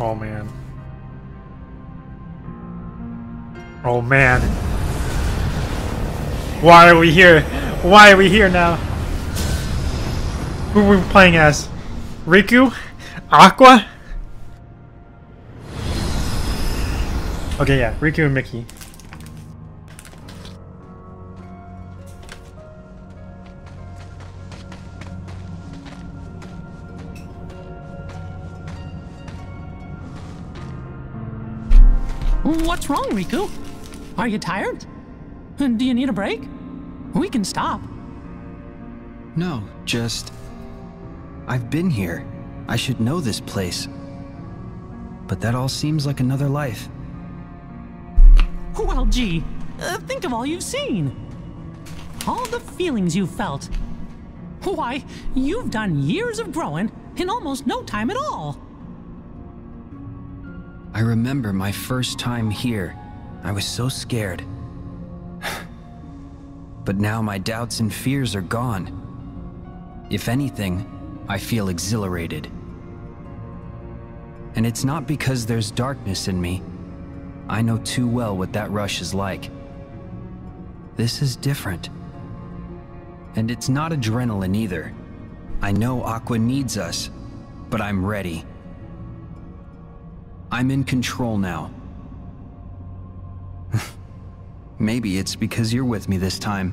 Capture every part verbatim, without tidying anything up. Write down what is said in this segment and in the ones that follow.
Oh man. Oh man. Why are we here? Why are we here now? Who are we playing as? Riku? Aqua? Okay, yeah, Riku and Mickey. What's wrong, Riku? Are you tired? Do you need a break? We can stop. No, just... I've been here. I should know this place. But that all seems like another life. Well, gee, uh, think of all you've seen. All the feelings you've felt. Why, you've done years of growing in almost no time at all. I remember my first time here. I was so scared. But now my doubts and fears are gone. If anything, I feel exhilarated. And it's not because there's darkness in me. I know too well what that rush is like. This is different. And it's not adrenaline either. I know Aqua needs us, but I'm ready. I'm in control now. Maybe it's because you're with me this time.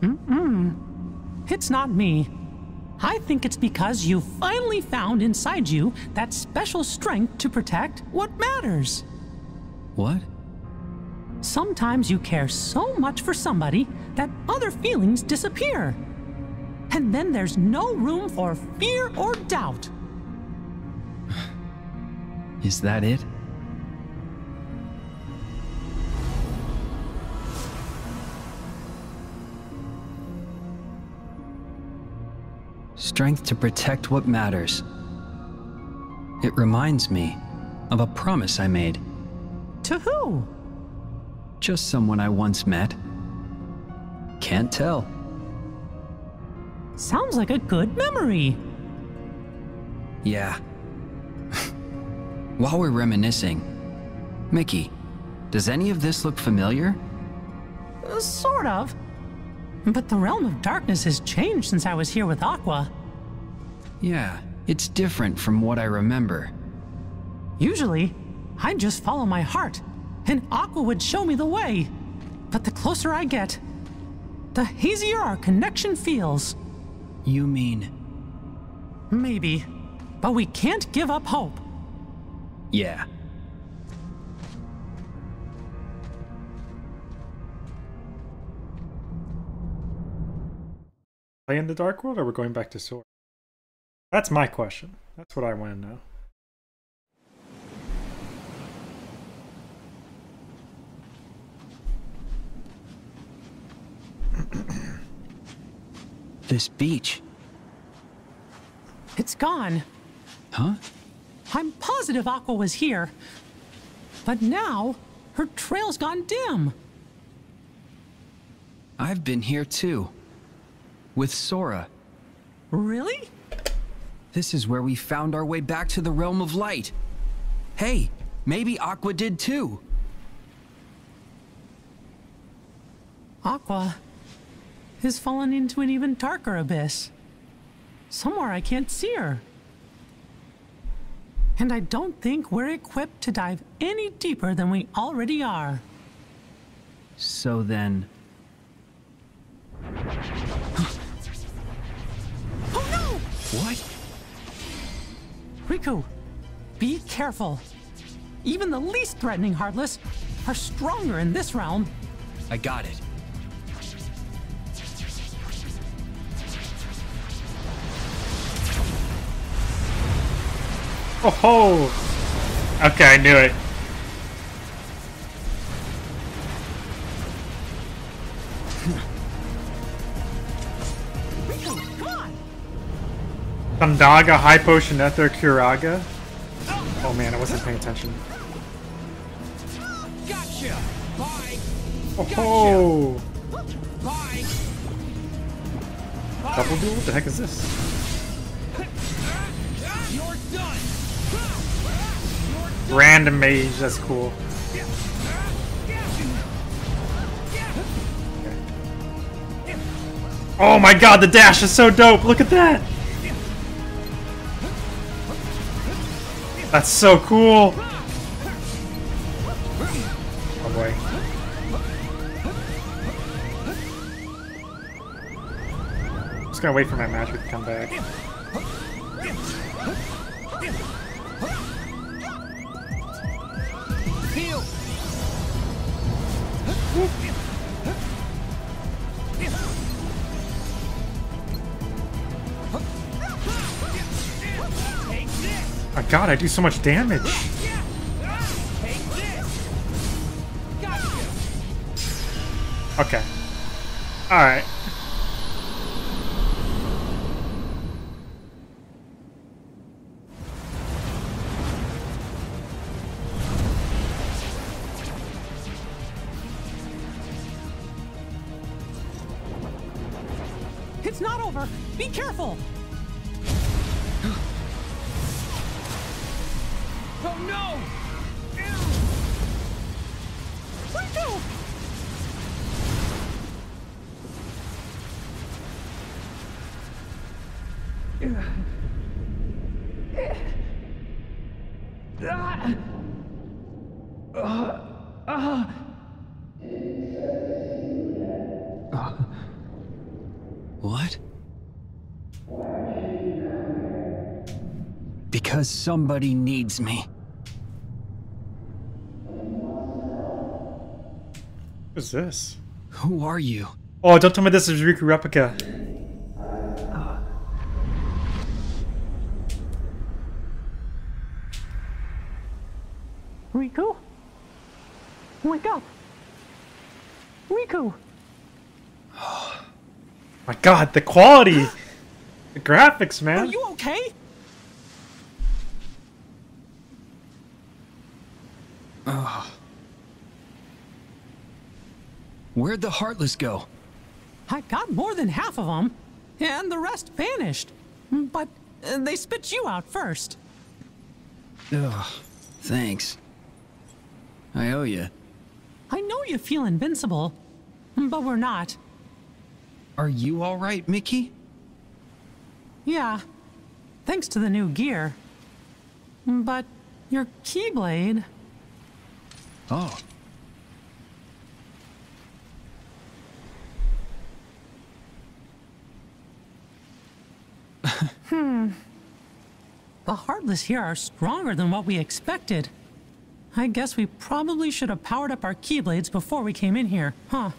Mm-mm. It's not me. I think it's because you finally found inside you that special strength to protect what matters. What? Sometimes you care so much for somebody that other feelings disappear. And then there's no room for fear or doubt. Is that it? Strength to protect what matters. It reminds me of a promise I made. To who? Just someone I once met. Can't tell. Sounds like a good memory. Yeah. While we're reminiscing, Mickey, does any of this look familiar? Uh, sort of. But the Realm of Darkness has changed since I was here with Aqua. Yeah, it's different from what I remember. Usually, I just follow my heart, and Aqua would show me the way. But the closer I get, the hazier our connection feels. You mean? Maybe, but we can't give up hope. Yeah. Play in the Dark World, or we're going back to Sora? That's my question. That's what I want to know. This beach. It's gone. Huh? I'm positive Aqua was here, but now her trail's gone dim. I've been here too, with Sora. Really? This is where we found our way back to the Realm of Light. Hey, maybe Aqua did too. Aqua has fallen into an even darker abyss. Somewhere I can't see her. And I don't think we're equipped to dive any deeper than we already are. So then... Oh no! What? Riku, be careful. Even the least threatening Heartless are stronger in this realm. I got it. Oh ho! Okay, I knew it. Riku, come on! Thundaga, High Potion, Ether, Kuraga. Oh man, I wasn't paying attention. Gotcha! Bye! Oh ho! Gotcha. Bye! Double duel? What the heck is this? You're done! Random mage, that's cool. Oh my god, the dash is so dope! Look at that! That's so cool! Oh boy. I'm just gonna wait for my magic to come back. Oh god, I do so much damage. Okay. Alright. It's not over. Be careful. Oh no! Riku! What? Because somebody needs me. Who's this? Who are you? Oh, don't tell me this is Riku replica. Uh. Riku? Wake up! Riku! My god, the quality! The graphics, man! Are you okay? Ugh. Where'd the Heartless go? I got more than half of them, and the rest vanished. But uh, they spit you out first. Ugh, thanks. I owe you. I know you feel invincible, but we're not. Are you all right, Mickey? Yeah, thanks to the new gear. But your Keyblade... Oh. Hmm. The Heartless here are stronger than what we expected. I guess we probably should have powered up our Keyblades before we came in here, huh?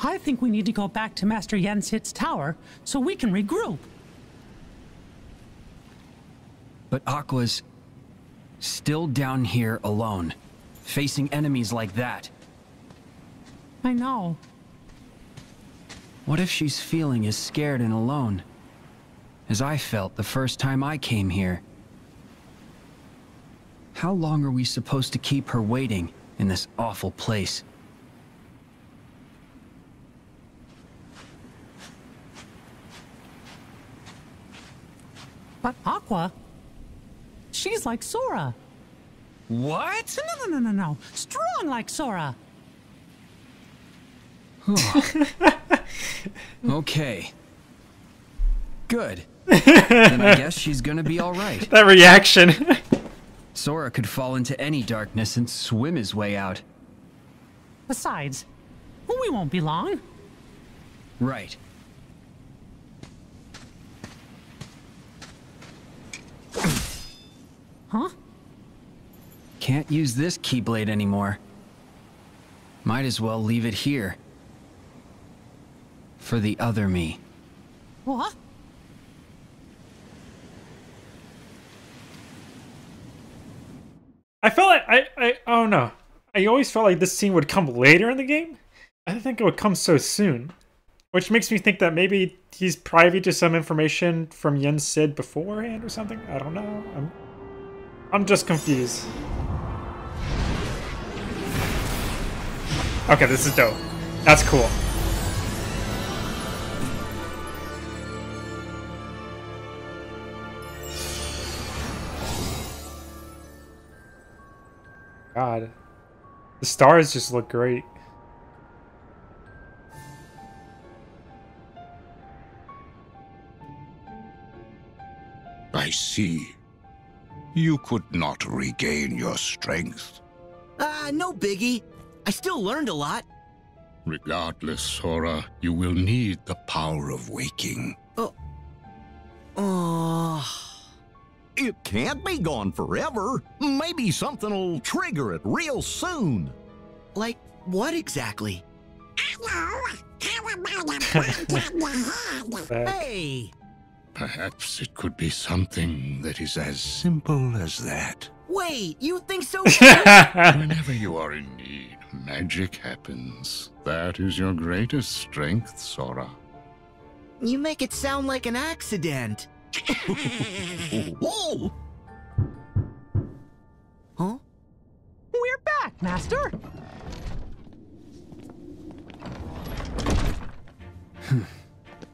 I think we need to go back to Master Yen Sid's tower so we can regroup. But Aqua's still down here alone, facing enemies like that. I know. What if she's feeling as scared and alone as I felt the first time I came here? How long are we supposed to keep her waiting in this awful place? But Aqua, she's like Sora. What? No, no, no, no, no. Strong like Sora. Okay. Good. Then I guess she's gonna be all right. That reaction. Sora could fall into any darkness and swim his way out. Besides, we won't be long. Right. Huh? Can't use this Keyblade anymore. Might as well leave it here. For the other me. What? I felt like I, I I don't know. I always felt like this scene would come later in the game. I didn't think it would come so soon, which makes me think that maybe he's privy to some information from Yen Sid beforehand or something. I don't know. I'm I'm just confused. Okay, this is dope. That's cool. God. The stars just look great. I see. You could not regain your strength. Ah, uh, no biggie. I still learned a lot. Regardless, Sora, you will need the power of waking. Oh. Uh, it can't be gone forever. Maybe something'll trigger it real soon. Like what exactly? Hello. How about a punch in the head? Hey. Perhaps it could be something that is as simple as that. Wait, you think so? Whenever you are in need, magic happens. That is your greatest strength, Sora. You make it sound like an accident. Whoa! Huh? We're back, Master!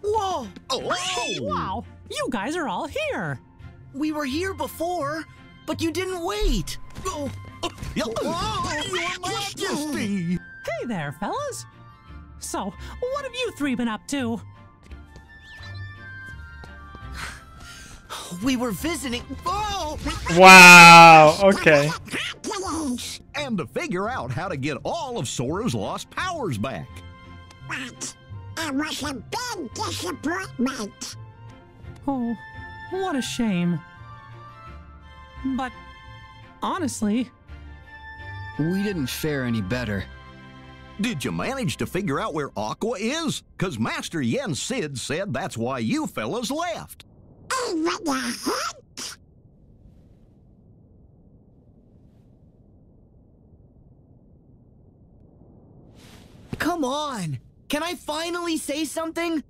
Whoa! Oh! Wow! You guys are all here! We were here before, but you didn't wait! Oh! Oh. Whoa, Your Majesty! Hey there, fellas! So, what have you three been up to? We were visiting... Oh! Wow! Okay. And to figure out how to get all of Sora's lost powers back. What? It was a big disappointment. Oh, what a shame. But, honestly... We didn't fare any better. Did you manage to figure out where Aqua is? Because Master Yen Sid said that's why you fellas left. Oh, what the heck? Come on! Can I finally say something?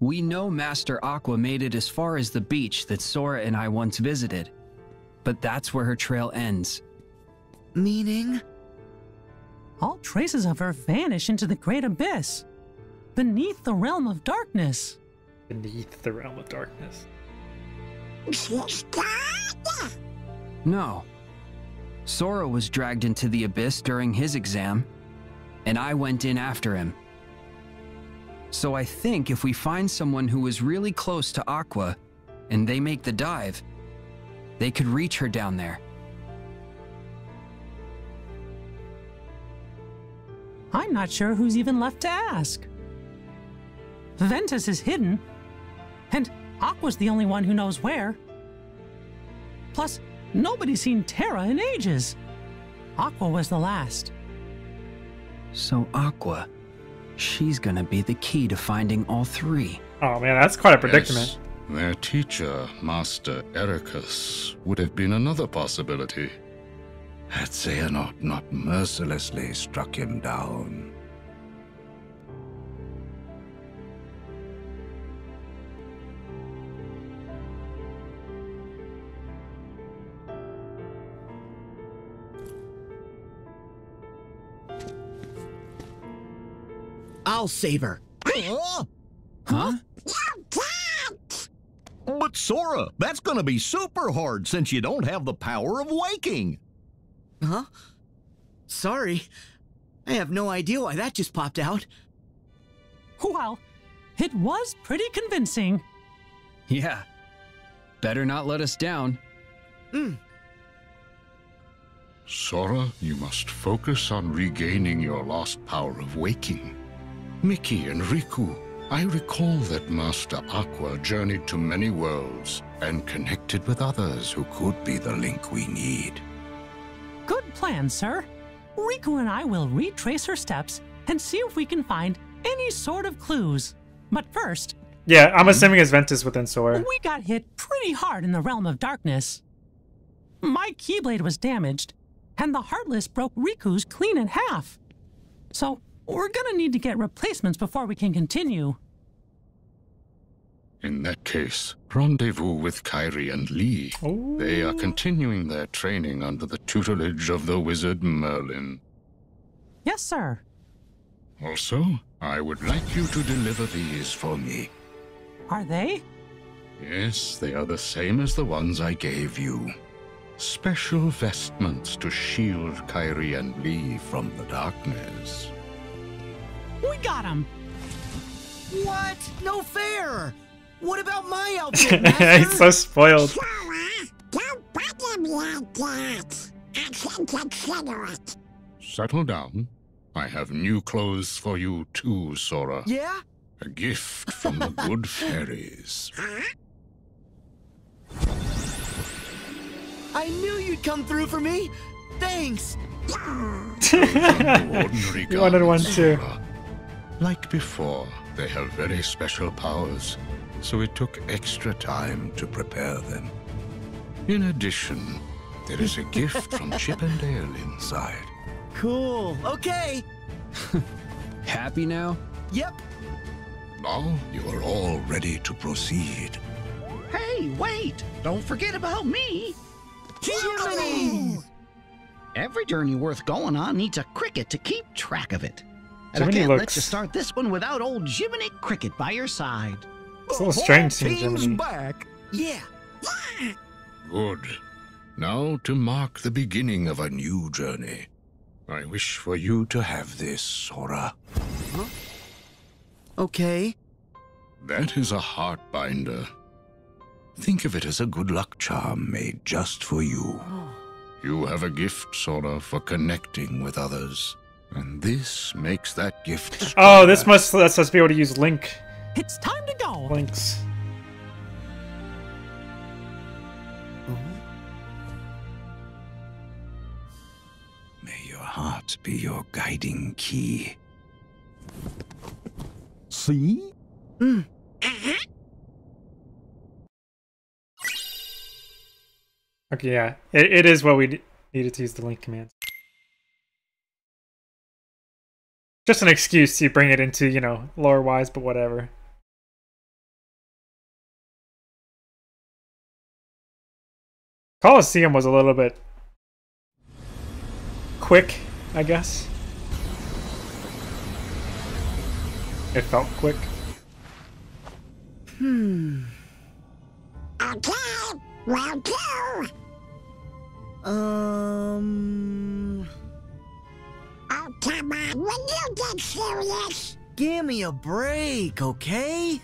We know Master Aqua made it as far as the beach that Sora and I once visited, but that's where her trail ends. Meaning? All traces of her vanish into the great abyss, beneath the Realm of Darkness. Beneath the Realm of Darkness. No. Sora was dragged into the abyss during his exam, and I went in after him. So I think if we find someone who is really close to Aqua, and they make the dive, they could reach her down there. I'm not sure who's even left to ask. Ventus is hidden, and Aqua's the only one who knows where. Plus, nobody's seen Terra in ages. Aqua was the last. So Aqua... she's gonna be the key to finding all three. Oh man, that's quite a predicament. Yes, their teacher, Master Ericus, would have been another possibility. Had Xehanort not mercilessly struck him down. I'll save her. Huh? Huh? But Sora, that's gonna be super hard since you don't have the power of waking. Huh? Sorry. I have no idea why that just popped out. Well, it was pretty convincing. Yeah. Better not let us down. Mm. Sora, you must focus on regaining your lost power of waking. Mickey and Riku, I recall that Master Aqua journeyed to many worlds and connected with others who could be the link we need. Good plan, sir. Riku and I will retrace her steps and see if we can find any sort of clues. But first... Yeah, I'm assuming it's Ventus within Sora. We got hit pretty hard in the Realm of Darkness. My Keyblade was damaged, and the Heartless broke Riku's clean in half. So... we're gonna need to get replacements before we can continue. In that case, rendezvous with Kairi and Lea. Ooh. They are continuing their training under the tutelage of the wizard Merlin. Yes, sir. Also, I would like you to deliver these for me. Are they? Yes, they are the same as the ones I gave you. special vestments to shield Kairi and Lea from the darkness. We got him! What? No fair! What about my outfit, Master? He's so spoiled. Sora, don't bother me like that. I can consider it. Settle down. I have new clothes for you too, Sora. Yeah? A gift from the good fairies. Huh? I knew you'd come through for me. Thanks. You wanted one too. Like before, they have very special powers, so it took extra time to prepare them. In addition, there is a gift from Chip and Dale inside. Cool. Okay. Happy now? Yep. Now you are all ready to proceed. Hey, wait! Don't forget about me! Jiminy! Every journey worth going on needs a cricket to keep track of it. And Jiminy I can't looks... let you start this one without old Jiminy Cricket by your side. It's a little strange seeing Jiminy. Back. Yeah. Good. Now to mark the beginning of a new journey. I wish for you to have this, Sora. Huh? Okay. That is a heart binder. Think of it as a good luck charm made just for you. You have a gift, Sora, for connecting with others. And this makes that gift stronger. Oh, this must let us be able to use Link. It's time to go. Links. May your heart be your guiding key. See? Mm. Uh-huh. Okay, yeah, it, it is what we needed to use the link command. Just an excuse to bring it into, you know, lore-wise, but whatever. Colosseum was a little bit quick, I guess. It felt quick. Hmm. Okay, well, go. Um. Oh, come on, when you get serious. Give me a break, okay?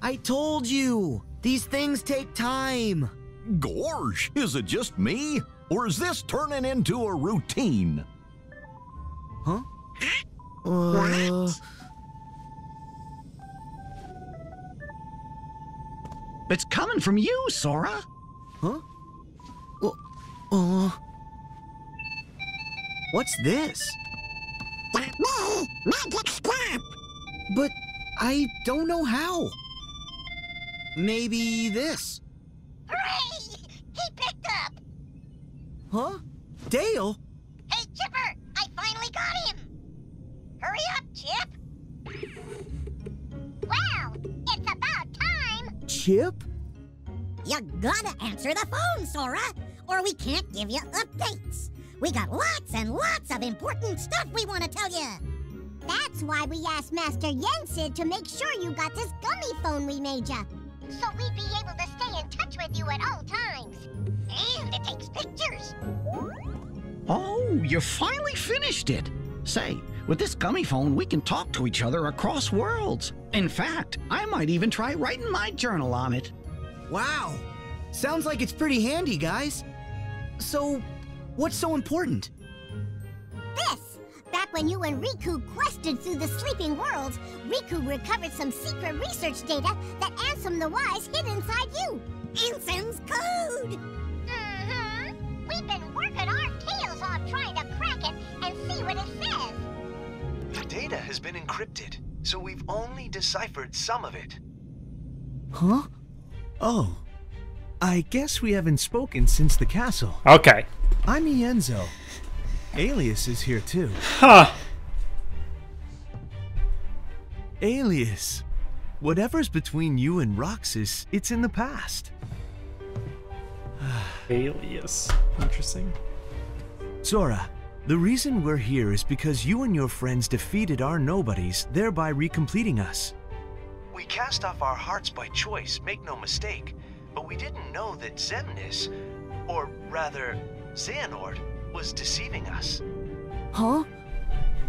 I told you, these things take time. Gorge, is it just me? Or is this turning into a routine? Huh? Huh? Uh, what? It's coming from you, Sora. Huh? Uh, what's this? Not me! Magic stop! But I don't know how. Maybe this. Hooray! He picked up! Huh? Dale? Hey, Chipper! I finally got him! Hurry up, Chip! Wow! It's about time! Chip? You gotta answer the phone, Sora! Or we can't give you updates. We got lots and lots of important stuff we want to tell you. That's why we asked Master Yen Sid to make sure you got this gummy phone we made ya. So we'd be able to stay in touch with you at all times. And it takes pictures. Oh, you finally finished it. Say, with this gummy phone, we can talk to each other across worlds. In fact, I might even try writing my journal on it. Wow. Sounds like it's pretty handy, guys. So, what's so important? This! Back when you and Riku quested through the sleeping worlds, Riku recovered some secret research data that Ansem the Wise hid inside you. Ansem's code! Mm-hmm. We've been working our tails off trying to crack it and see what it says. The data has been encrypted, so we've only deciphered some of it. Huh? Oh. I guess we haven't spoken since the castle. Okay. I'm Ienzo. Alias is here too. Huh. Alias. Whatever's between you and Roxas, it's in the past. Alias. Interesting. Sora, the reason we're here is because you and your friends defeated our nobodies, thereby recompleting us. We cast off our hearts by choice, make no mistake. But we didn't know that Xemnas, or rather, Xehanort was deceiving us. Huh?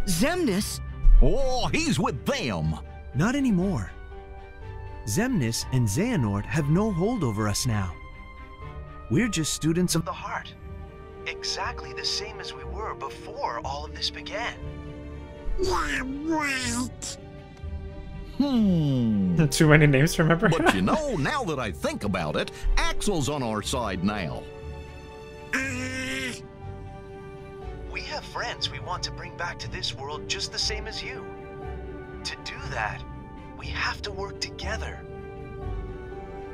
Xemnas? Oh, he's with them! Not anymore. Xemnas and Xehanort have no hold over us now. We're just students of the heart. Exactly the same as we were before all of this began. Yeah, right. Hmm. Too many names to remember. But you know, now that I think about it, Axel's on our side now. Uh... We have friends we want to bring back to this world just the same as you. To do that, we have to work together.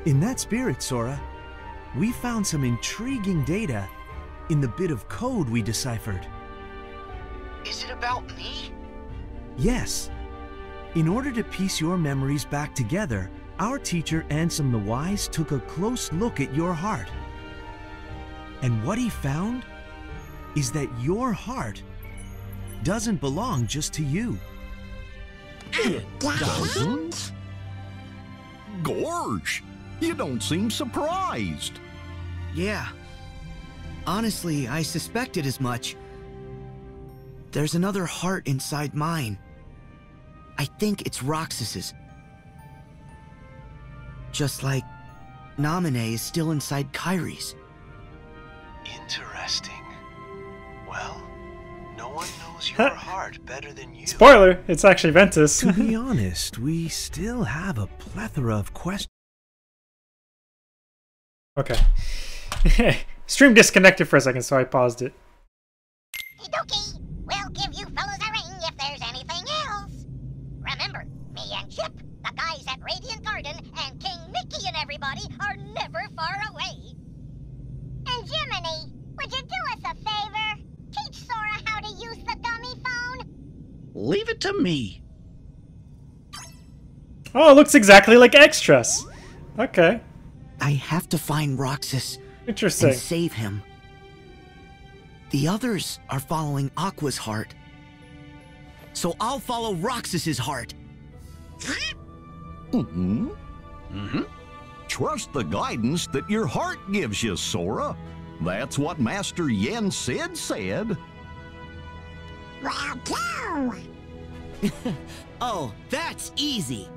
In that spirit, Sora, we found some intriguing data in the bit of code we deciphered. Is it about me? Yes. In order to piece your memories back together, our teacher Ansem the Wise took a close look at your heart. And what he found is that your heart doesn't belong just to you. It doesn't? Gorge, you don't seem surprised. Yeah. Honestly, I suspected as much. There's another heart inside mine. I think it's Roxas's. Just like Naminé is still inside Kairi's. Interesting. Well, no one knows your heart better than you. Spoiler, it's actually Ventus. To be honest, we still have a plethora of questions. Okay. Stream disconnected for a second, so I paused it. Okey-dokey. We'll give you fellas a ring if there's anything else. Remember, me and Chip, the guys at Radiant Garden, and King Mickey and everybody are never far away. And Jiminy, would you do us a favor? Teach Sora how to use the gummy phone? Leave it to me. Oh, it looks exactly like extras. Okay. I have to find Roxas. Interesting. And save him. The others are following Aqua's heart. So I'll follow Roxas's heart. Mm-hmm. Mm-hmm. Trust the guidance that your heart gives you, Sora. That's what Master Yen Sid said. Wow. Oh, that's easy.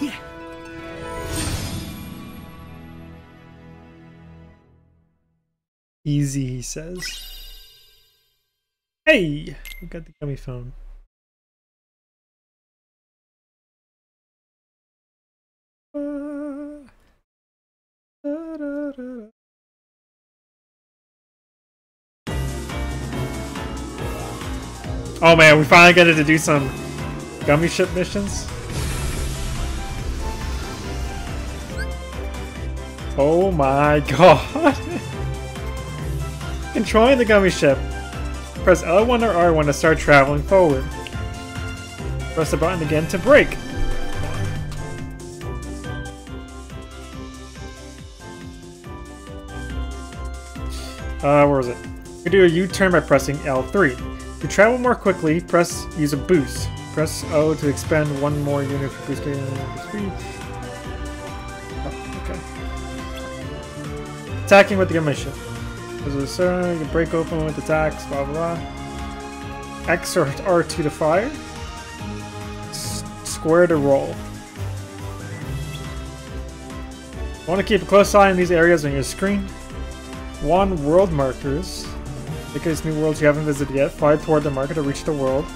Yeah. Easy, he says. Hey, we got the gummy phone. Uh, da, da, da, da. Oh man, we finally got to do some gummy ship missions. Oh my god. Controlling the gummy ship. Press L one or R one to start traveling forward. Press the button again to brake. Uh, where was it? You do a U-turn by pressing L three. To travel more quickly, press use a boost. Press O to expend one more unit for boost speed. Oh, okay. Attacking with the gummy ship. You can break open with attacks, blah blah blah. X or R two to fire. S square to roll. Want to keep a close eye on these areas on your screen. One, world markers. Look at new worlds you haven't visited yet. Fly toward the marker to reach the world.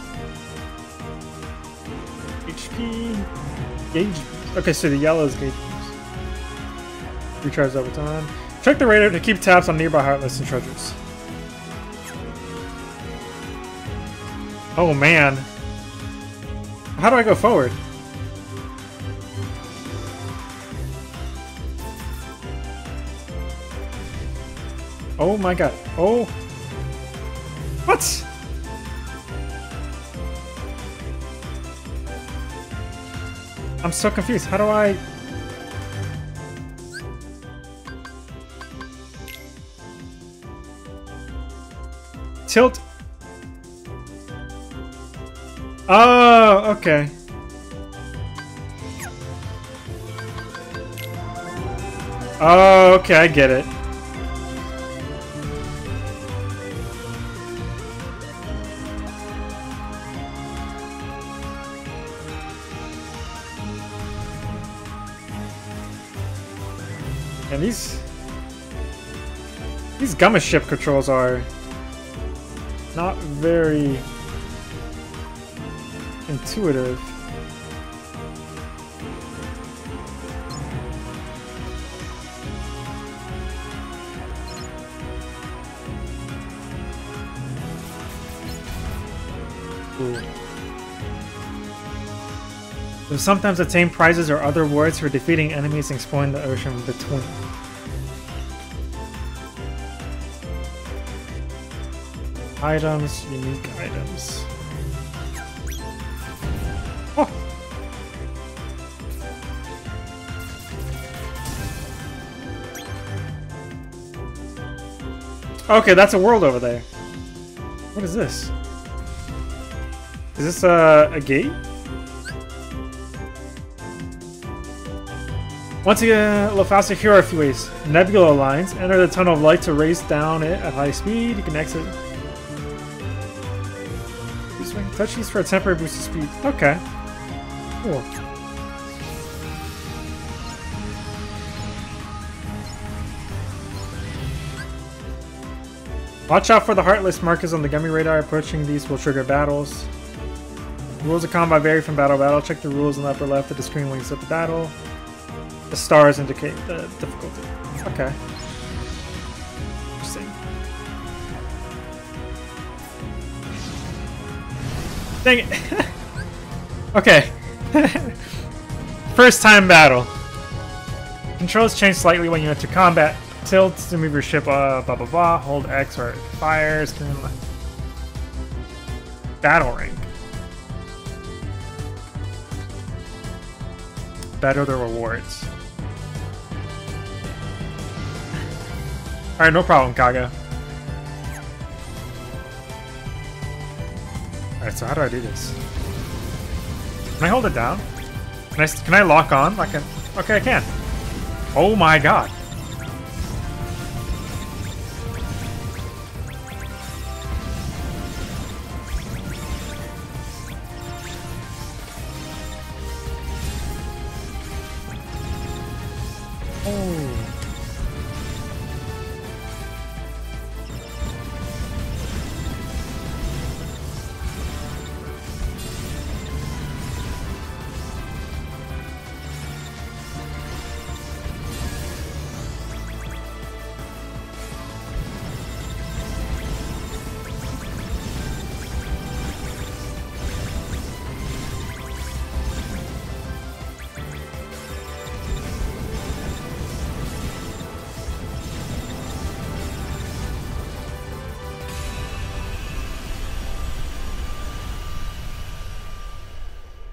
H P. Gauge. Okay, so the yellow is gauge. Recharge over time. Check the radar to keep tabs on nearby Heartless and treasures. Oh man. How do I go forward? Oh my god. Oh. What? I'm so confused. How do I... Tilt. Oh, okay. Oh, okay, I get it. And these... These Gummy ship controls are... not very... intuitive. You'll sometimes attain prizes or other rewards for defeating enemies and exploring the ocean between. Items, unique items. Oh. Okay, that's a world over there. What is this? Is this uh, a gate? Once again, Lafasa here are a few ways. Nebula Lines. Enter the Tunnel of Light to race down it at high speed. You can exit. Touch these for a temporary boost of speed. Okay. Cool. Watch out for the Heartless markers on the Gummy radar. Approaching these will trigger battles. Rules of combat vary from battle to battle. Check the rules on the upper left of the screen when you set the battle. The stars indicate the difficulty. Okay. Interesting. Dang it! Okay. First time battle. Controls change slightly when you enter combat. Tilt to move your ship, uh, blah blah blah. Hold X or fires. Battle rank. Better the rewards. Alright, no problem, Kaga. Alright, so how do I do this? Can I hold it down? Can I, can I lock on? Like a, okay, I can. Oh my god.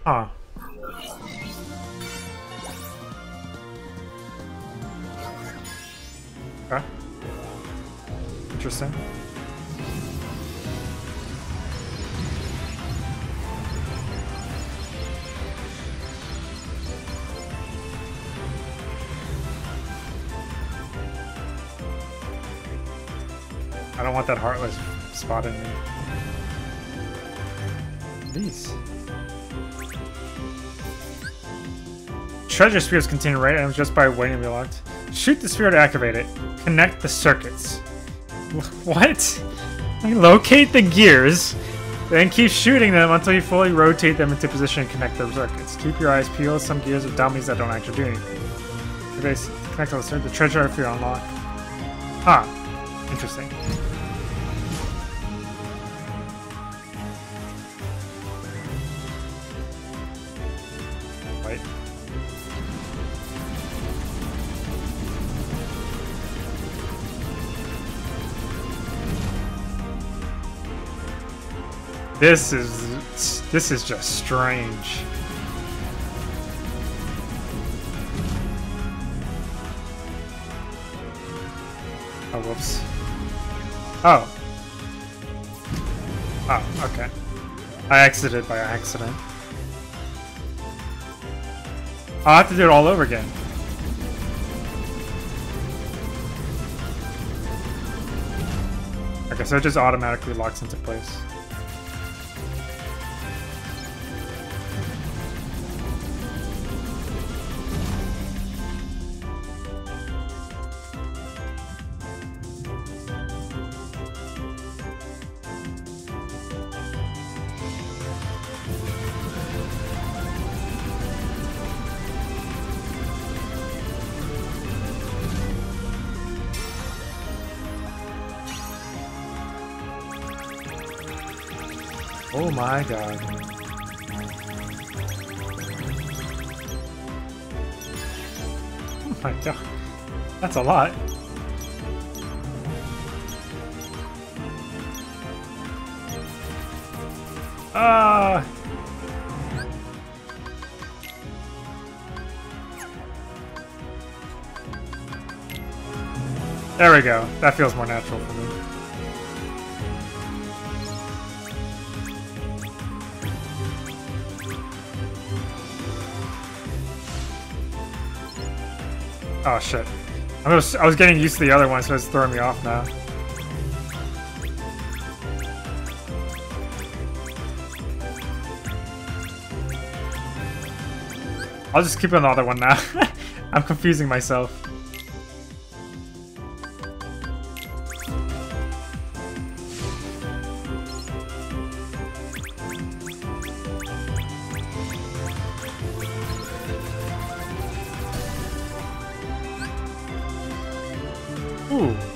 Huh. Okay. Interesting. I don't want that Heartless spot in me. These. Treasure spheres contain right items just by waiting to be locked. Shoot the sphere to activate it. Connect the circuits. What? I locate the gears, then keep shooting them until you fully rotate them into position and connect the circuits. Keep your eyes peeled. Some gears are dummies that don't actually do anything. Okay, so connect all the circuits. The treasure sphere unlock. Ah, huh. Interesting. This is this is just strange. Oh, whoops. Oh. Oh, okay. I exited by accident. I'll have to do it all over again. Okay, so it just automatically locks into place. Oh my god. Oh my god. That's a lot. Ah! There we go. That feels more natural for me. Oh shit. I was, I was getting used to the other one, so it's throwing me off now. I'll just keep another one now. I'm confusing myself.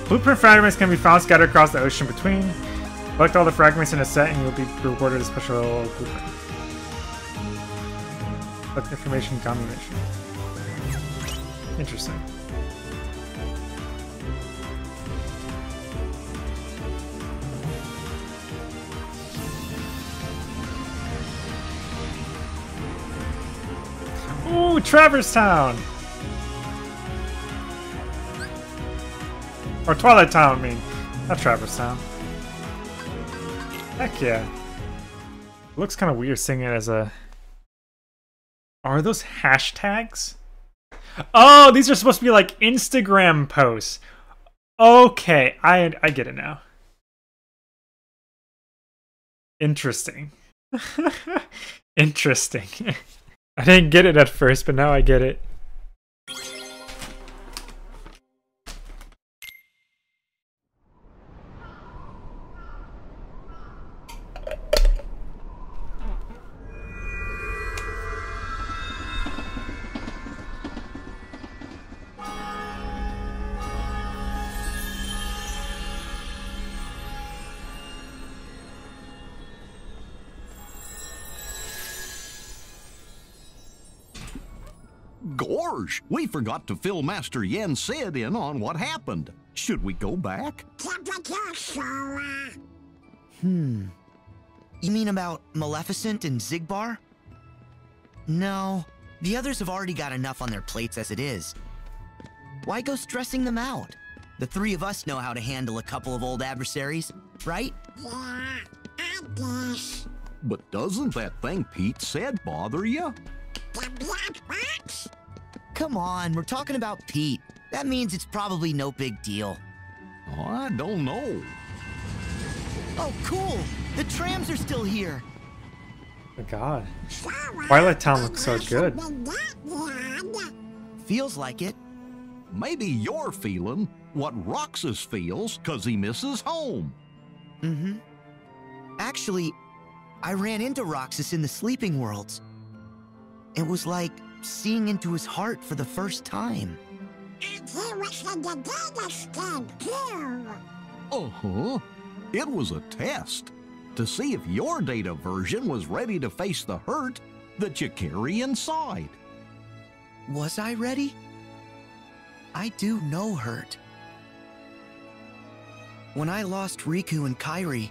Blueprint fragments can be found scattered across the ocean between. Collect all the fragments in a set and you'll be rewarded a special blueprint. Collect information combination. Interesting. Ooh, Traverse Town! Or Twilight Town, I mean. Not Traverse Town. Heck yeah. Looks kind of weird seeing it as a... Are those hashtags? Oh, these are supposed to be like Instagram posts. Okay, I, I get it now. Interesting. Interesting. I didn't get it at first, but now I get it. Gorge, we forgot to fill Master Yen Sid in on what happened. Should we go back? Hmm. You mean about Maleficent and Zigbar? No, the others have already got enough on their plates as it is. Why go stressing them out? The three of us know how to handle a couple of old adversaries, right? Yeah, I guess. But doesn't that thing Pete said bother you? Come on, we're talking about Pete. That means it's probably no big deal. Oh, I don't know. Oh, cool! The trams are still here! Oh, God. Twilight Town looks so good. Feels like it. Maybe you're feeling what Roxas feels because he misses home. Mm-hmm. Actually, I ran into Roxas in the Sleeping Worlds. It was like seeing into his heart for the first time. And he was in the data scan, too. Uh-huh. It was a test to see if your data version was ready to face the hurt that you carry inside. Was I ready? I do know hurt. When I lost Riku and Kairi,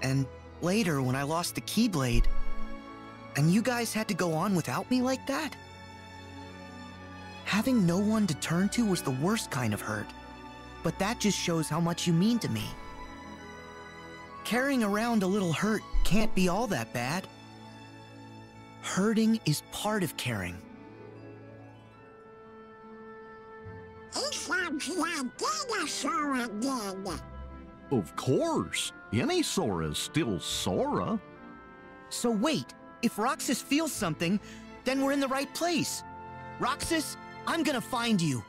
and later when I lost the Keyblade, and you guys had to go on without me like that? Having no one to turn to was the worst kind of hurt, but that just shows how much you mean to me. Carrying around a little hurt can't be all that bad. Hurting is part of caring. It sounds like dinosaur again. Of course. Any Sora is still Sora. So wait, if Roxas feels something, then we're in the right place. Roxas, I'm gonna find you.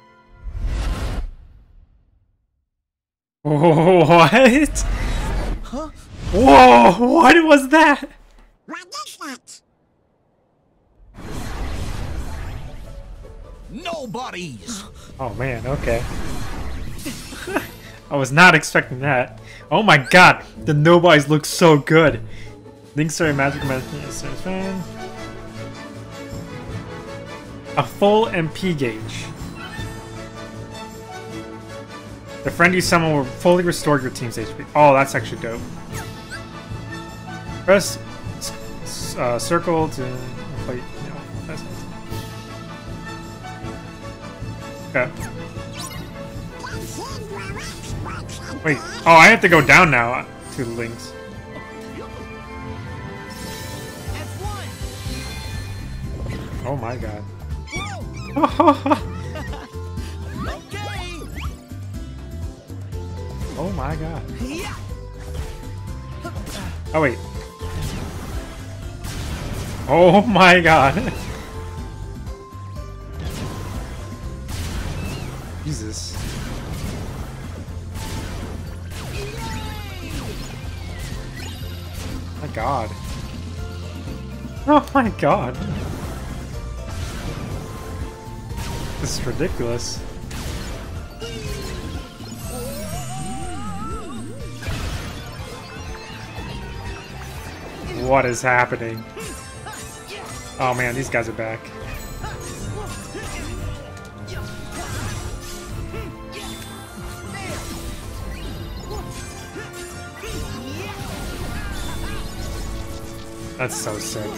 Oh, what? Huh? Whoa, what was that? What is that? Nobody's. Oh man, okay. I was not expecting that. Oh my god, the nobodies look so good. Links are a magical fan. A full M P gauge. The friend you summon will fully restore your team's H P. Oh, that's actually dope. Press uh, circle to play. Okay. Wait. Oh, I have to go down now to the links. Oh my god. Oh my god. Oh wait. Oh my god. Jesus. My god. Oh my god. This is ridiculous. What is happening? Oh man, these guys are back. That's so sick.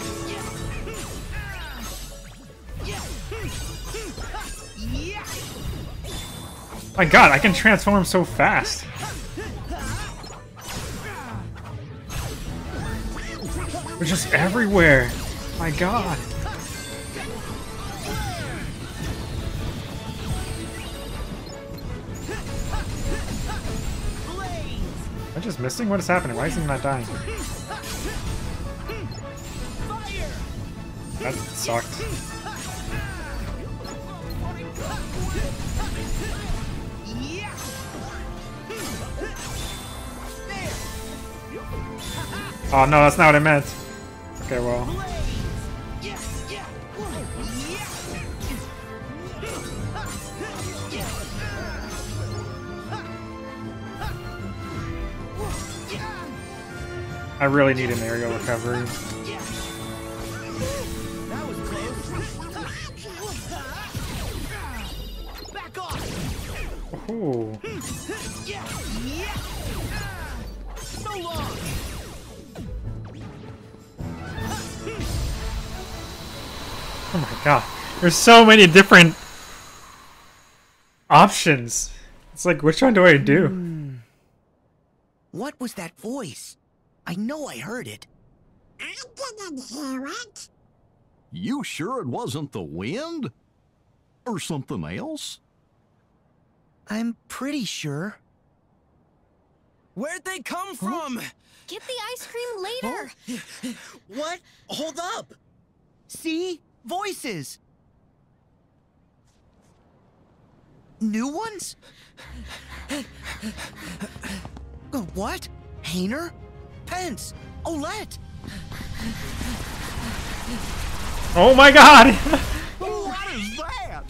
My god, I can transform so fast. They're just everywhere. My god. Am I just missing? What is happening? Why is he not dying? That sucked. Oh no, that's not what I meant. Okay, well. I really need an aerial recovery. Ooh. Oh my god. There's so many different options. It's like, which one do I do? What was that voice? I know I heard it. I didn't hear it. You sure it wasn't the wind? Or something else? I'm pretty sure. Where'd they come from? Get the ice cream later. What? Hold up. See? Voices. New ones? What? Hayner? Pence? Olette? Oh my god! What is that?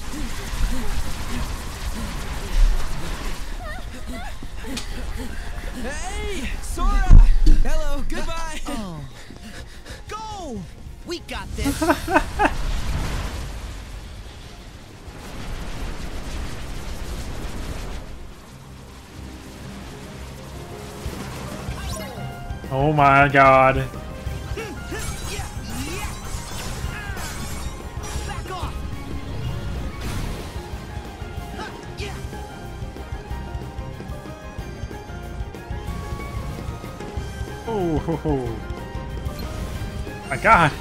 Hey, Sora! Hello, goodbye! Oh. Go! We got this! Oh my god. Back off. Oh ho ho. My god.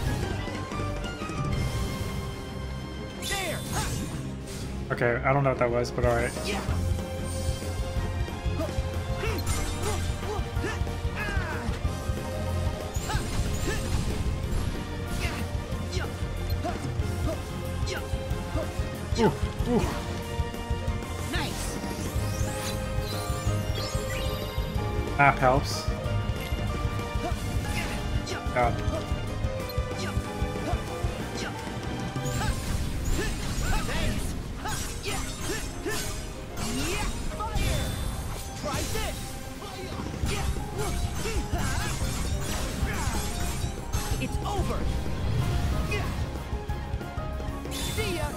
Okay, I don't know what that was, but alright. Ooh, ooh. Nice. Map helps. God. It's over. See ya.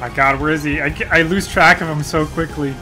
My God, where is he? I, I lose track of him so quickly.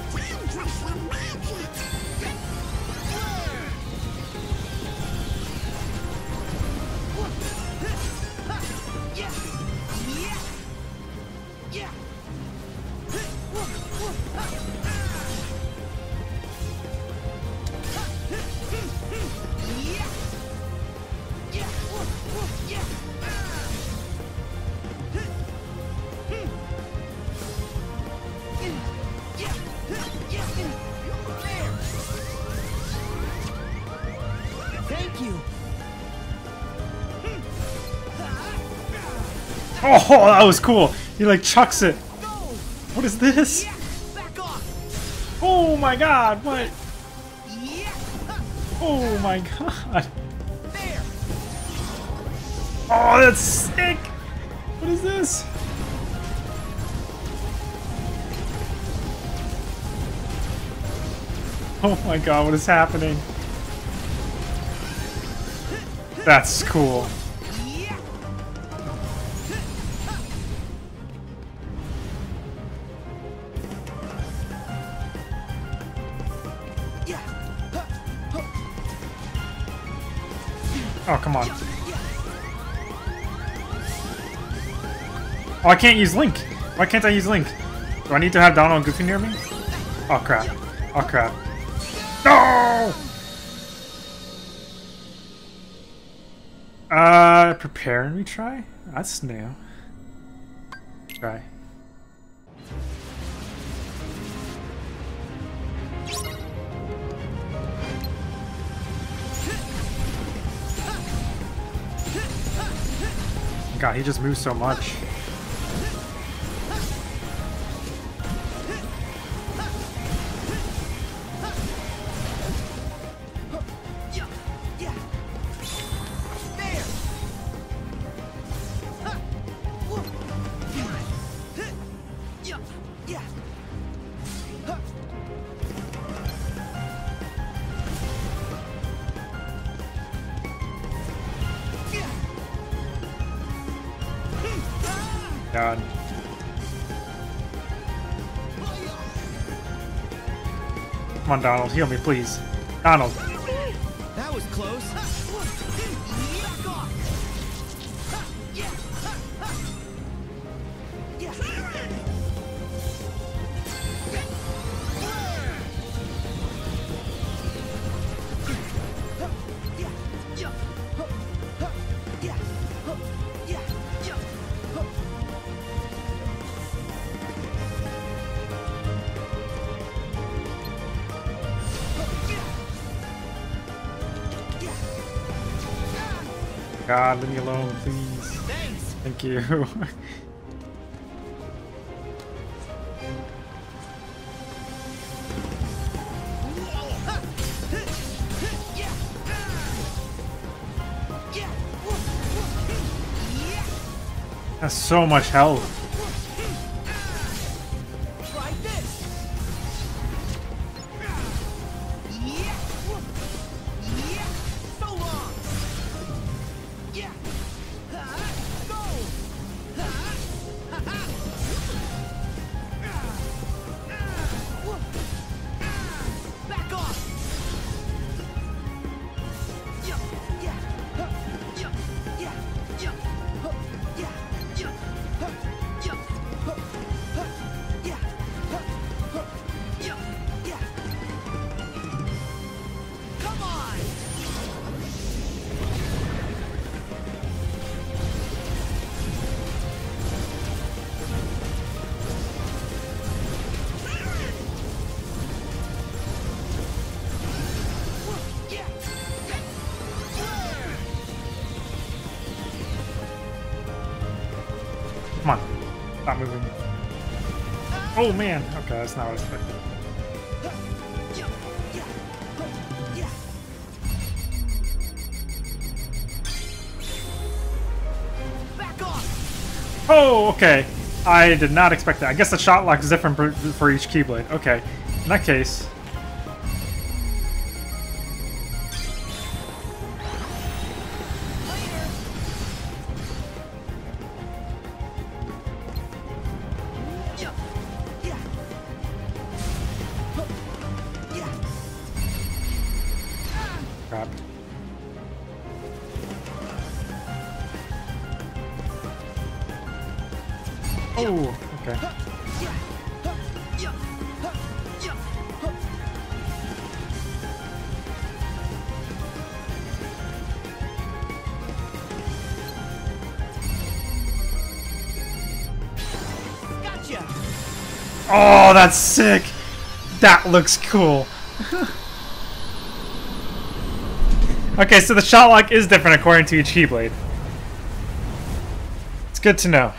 Oh, that was cool. He like chucks it. What is this? Oh my God, what? Oh my God. Oh, that's sick. What is this? Oh my God, what is happening? That's cool. Oh, come on. Oh, I can't use Link. Why can't I use Link? Do I need to have Donald and Goofy near me? Oh, crap. Oh, crap. No! Uh, prepare and retry? That's new. Try. God, he just moves so much. God. Come on, Donald, heal me, please. Donald. That was close. God, leave me alone, please. Thanks. Thank you. That's so much health. Stop moving. Oh man! Okay, that's not what I was expecting. Oh, okay. I did not expect that. I guess the shot lock is different for, for each Keyblade. Okay. In that case... Oh, that's sick! That looks cool. Okay, so the shot lock is different according to each Keyblade. It's good to know.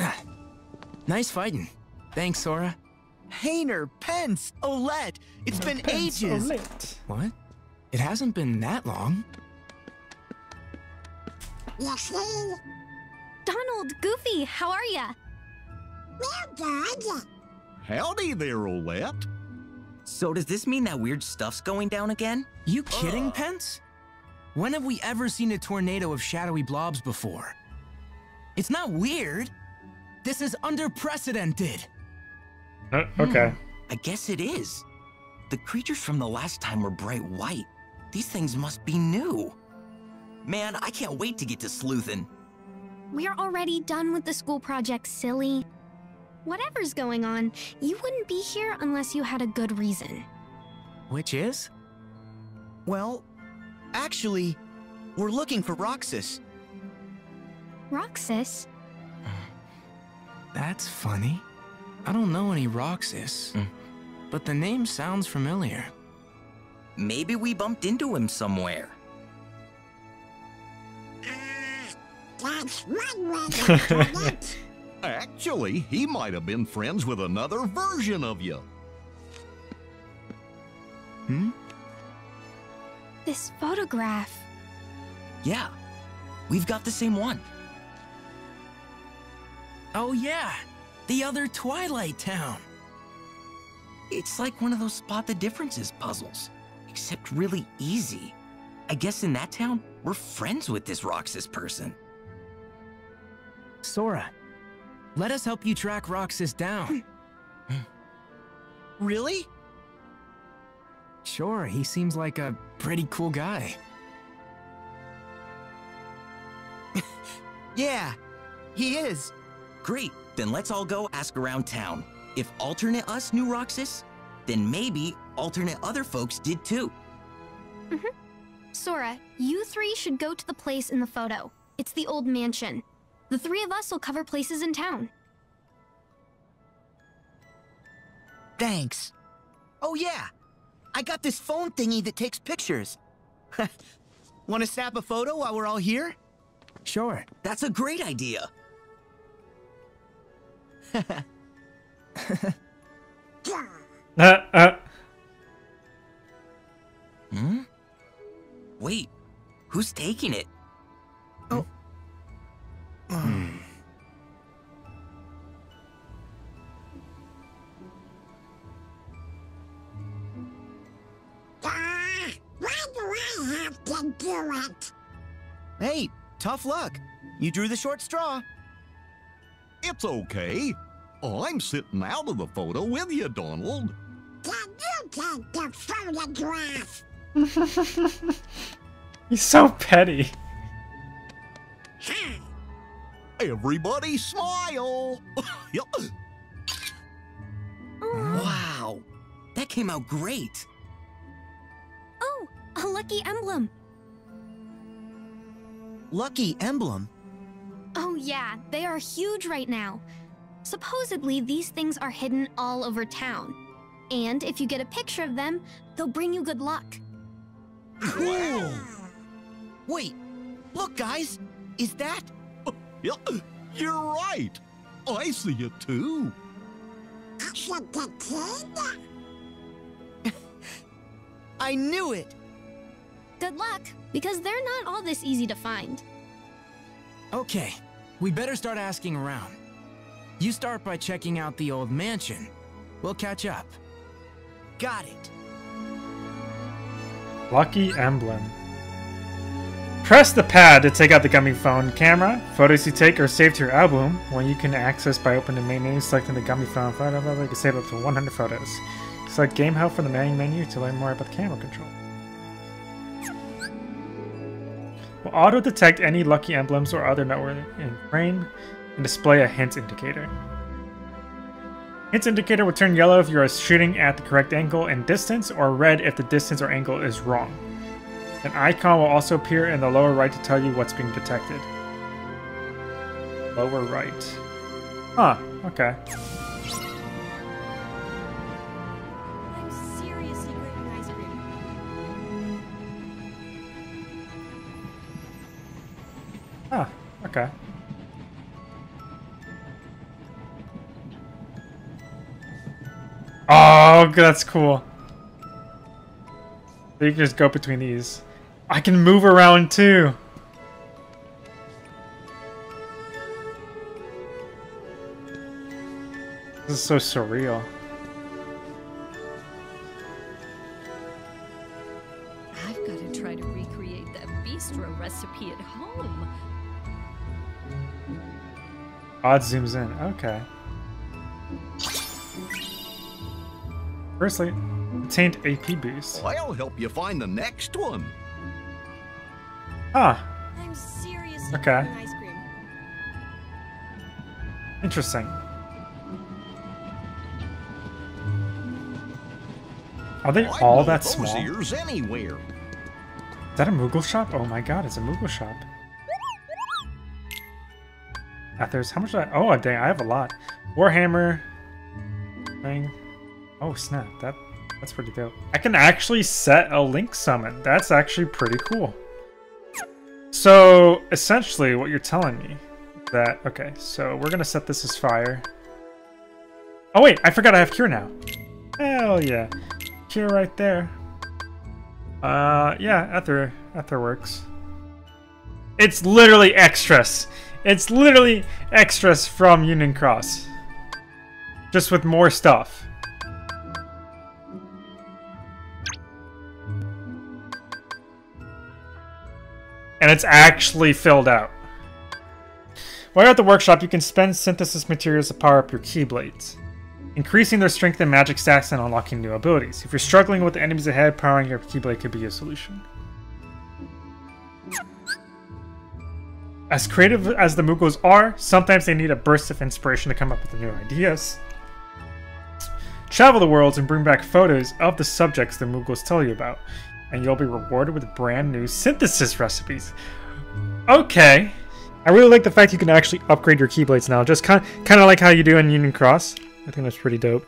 Ah, nice fighting. Thanks, Sora. Hayner, Pence, Olette. It's been Pence, ages. Olette. What? It hasn't been that long. Yes, hey. Donald, Goofy, how are ya? We're good. Howdy there, Olette. So does this mean that weird stuff's going down again? You kidding, uh. Pence? When have we ever seen a tornado of shadowy blobs before? It's not weird. This is unprecedented. Uh, okay. Hmm, I guess it is. The creatures from the last time were bright white. These things must be new. Man, I can't wait to get to sleuthin'. We're already done with the school project, silly. Whatever's going on, you wouldn't be here unless you had a good reason. Which is? Well, actually, we're looking for Roxas. Roxas? That's funny. I don't know any Roxas, mm. but the name sounds familiar. Maybe we bumped into him somewhere. Uh, that's one way to do it. Actually, he might have been friends with another version of you. Hmm? This photograph. Yeah, we've got the same one. Oh yeah. The other Twilight Town. It's like one of those spot the differences puzzles, except really easy. I guess in that town, we're friends with this Roxas person. Sora, let us help you track Roxas down. Really? Sure, he seems like a pretty cool guy. Yeah, he is. Great. Then let's all go ask around town. If alternate us knew Roxas, then maybe alternate other folks did too. Mm-hmm. Sora, you three should go to the place in the photo. It's the old mansion. The three of us will cover places in town. Thanks. Oh yeah, I got this phone thingy that takes pictures. Want to snap a photo while we're all here? Sure. That's a great idea. uh, uh. Hmm? Wait, who's taking it? Oh. Hmm. Uh, why do I have to do it? Hey, tough luck. You drew the short straw. It's okay. I'm sitting out of the photo with you, Donald. Can you take the photograph? He's so petty. Everybody smile. Wow. That came out great. Oh, a lucky emblem. Lucky emblem? Oh yeah, they are huge right now. Supposedly, these things are hidden all over town. And if you get a picture of them, they'll bring you good luck. Cool! Wait, look guys, is that? Uh, yeah, you're right. I see it too. I knew it. Good luck, because they're not all this easy to find. Okay, we better start asking around. You start by checking out the old mansion. We'll catch up. Got it. Lucky Emblem. Press the pad to take out the Gummy Phone camera. Photos you take are saved to your album, one you can access by opening the main menu, selecting the Gummy Phone photo. You can save up to one hundred photos. Select Game Help from the main menu to learn more about the camera control. Will auto-detect any Lucky Emblems or other network in frame and display a hint indicator. Hint indicator will turn yellow if you are shooting at the correct angle and distance, or red if the distance or angle is wrong. An icon will also appear in the lower right to tell you what's being detected. Lower right. Huh, okay. I'm seriously recognizing it. Huh, okay. Oh, that's cool. So you can just go between these. I can move around too. This is so surreal. I've got to try to recreate that bistro recipe at home. Odd zooms in. Okay. Firstly, obtained A P boost. I'll help you find the next one. Ah. I'm seriously okay. Ice cream. Interesting. Are they I all that small? Anywhere. Is that a Moogle shop? Oh my god, it's a Moogle shop. Ah, there's how much? I, oh, dang, I have a lot. Warhammer thing. Oh snap, that, that's pretty dope. I can actually set a Link summon. That's actually pretty cool. So essentially what you're telling me is that, okay, so we're gonna set this as fire. Oh wait, I forgot I have Cure now. Hell yeah. Cure right there. Uh, yeah, Ether, Ether works. It's literally extras. It's literally extras from Union Cross. Just with more stuff. And it's actually filled out. While you're at the workshop, you can spend synthesis materials to power up your Keyblades, increasing their strength and magic stacks and unlocking new abilities. If you're struggling with the enemies ahead, powering your Keyblade could be a solution. As creative as the Moogles are, sometimes they need a burst of inspiration to come up with new ideas. Travel the worlds and bring back photos of the subjects the Moogles tell you about, and you'll be rewarded with brand new synthesis recipes. Okay. I really like the fact you can actually upgrade your Keyblades now, just kind of, kind of like how you do in Union Cross. I think that's pretty dope.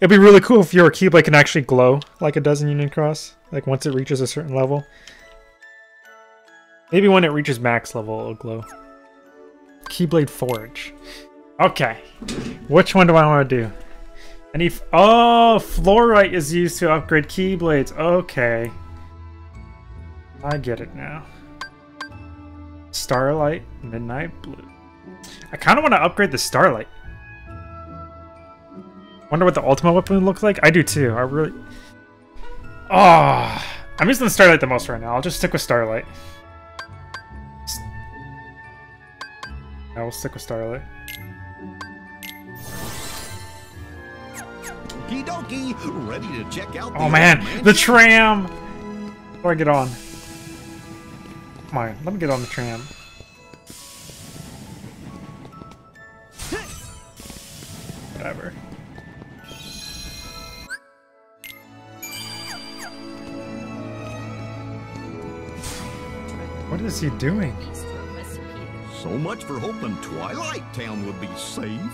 It'd be really cool if your Keyblade can actually glow like it does in Union Cross, like once it reaches a certain level. Maybe when it reaches max level, it'll glow. Keyblade Forge. Okay. Which one do I want to do? And if oh, Fluorite is used to upgrade Keyblades. Okay, I get it now. Starlight, Midnight Blue. I kind of want to upgrade the Starlight. Wonder what the ultimate weapon looks like. I do too. I really. Ah, oh, I'm using the Starlight the most right now. I'll just stick with Starlight. I will stick with Starlight. Ready to check out oh the man, the tram! Before I get on. Come on, let me get on the tram. Whatever. What is he doing? So much for hoping Twilight Town would be safe.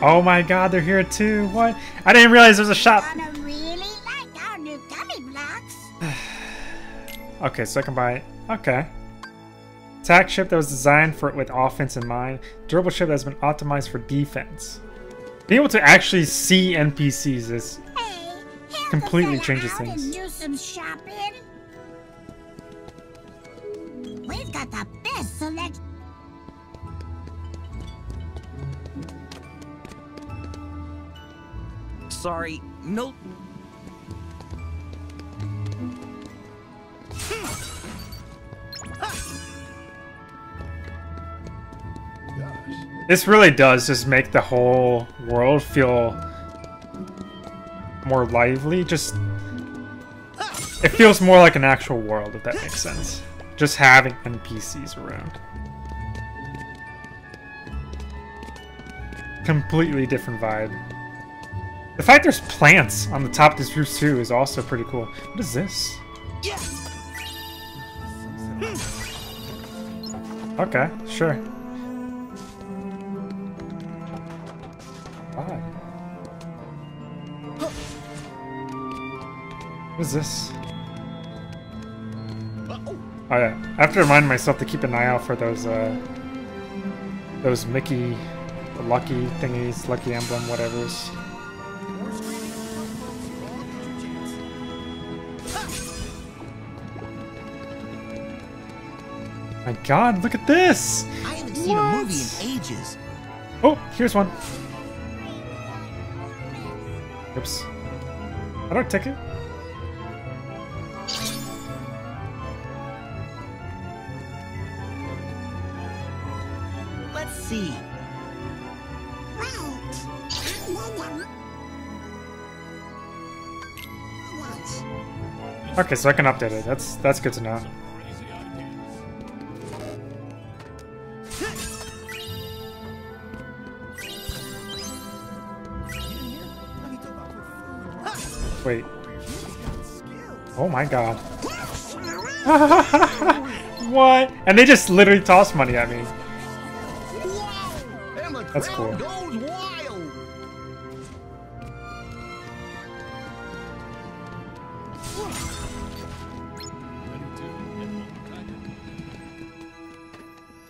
Oh my god, they're here too. What? I didn't realize there was a shop. Gonna really like our new gummy blocks. Okay, so I can buy it. Okay. Attack chip that was designed for it with offense in mind. Durable chip that has been optimized for defense. Being able to actually see N P Cs is hey, completely changes things. And do some shopping. We've got the best selection. Sorry, no. This really does just make the whole world feel more lively. Just it feels more like an actual world, if that makes sense. Just having N P Cs around. Completely different vibe. The fact there's plants on the top of this roof too is also pretty cool. What is this? Yes. Okay, sure. Why? What is this? Oh yeah, I have to remind myself to keep an eye out for those uh, those Mickey, the Lucky thingies, Lucky Emblem, whatever's. My god, look at this! I haven't seen what? a movie in ages. Oh, here's one. Oops. I don't take it. Let's see. Okay, so I can update it. That's that's good to know. Wait. Oh my god. What? And they just literally toss money at me. That's cool.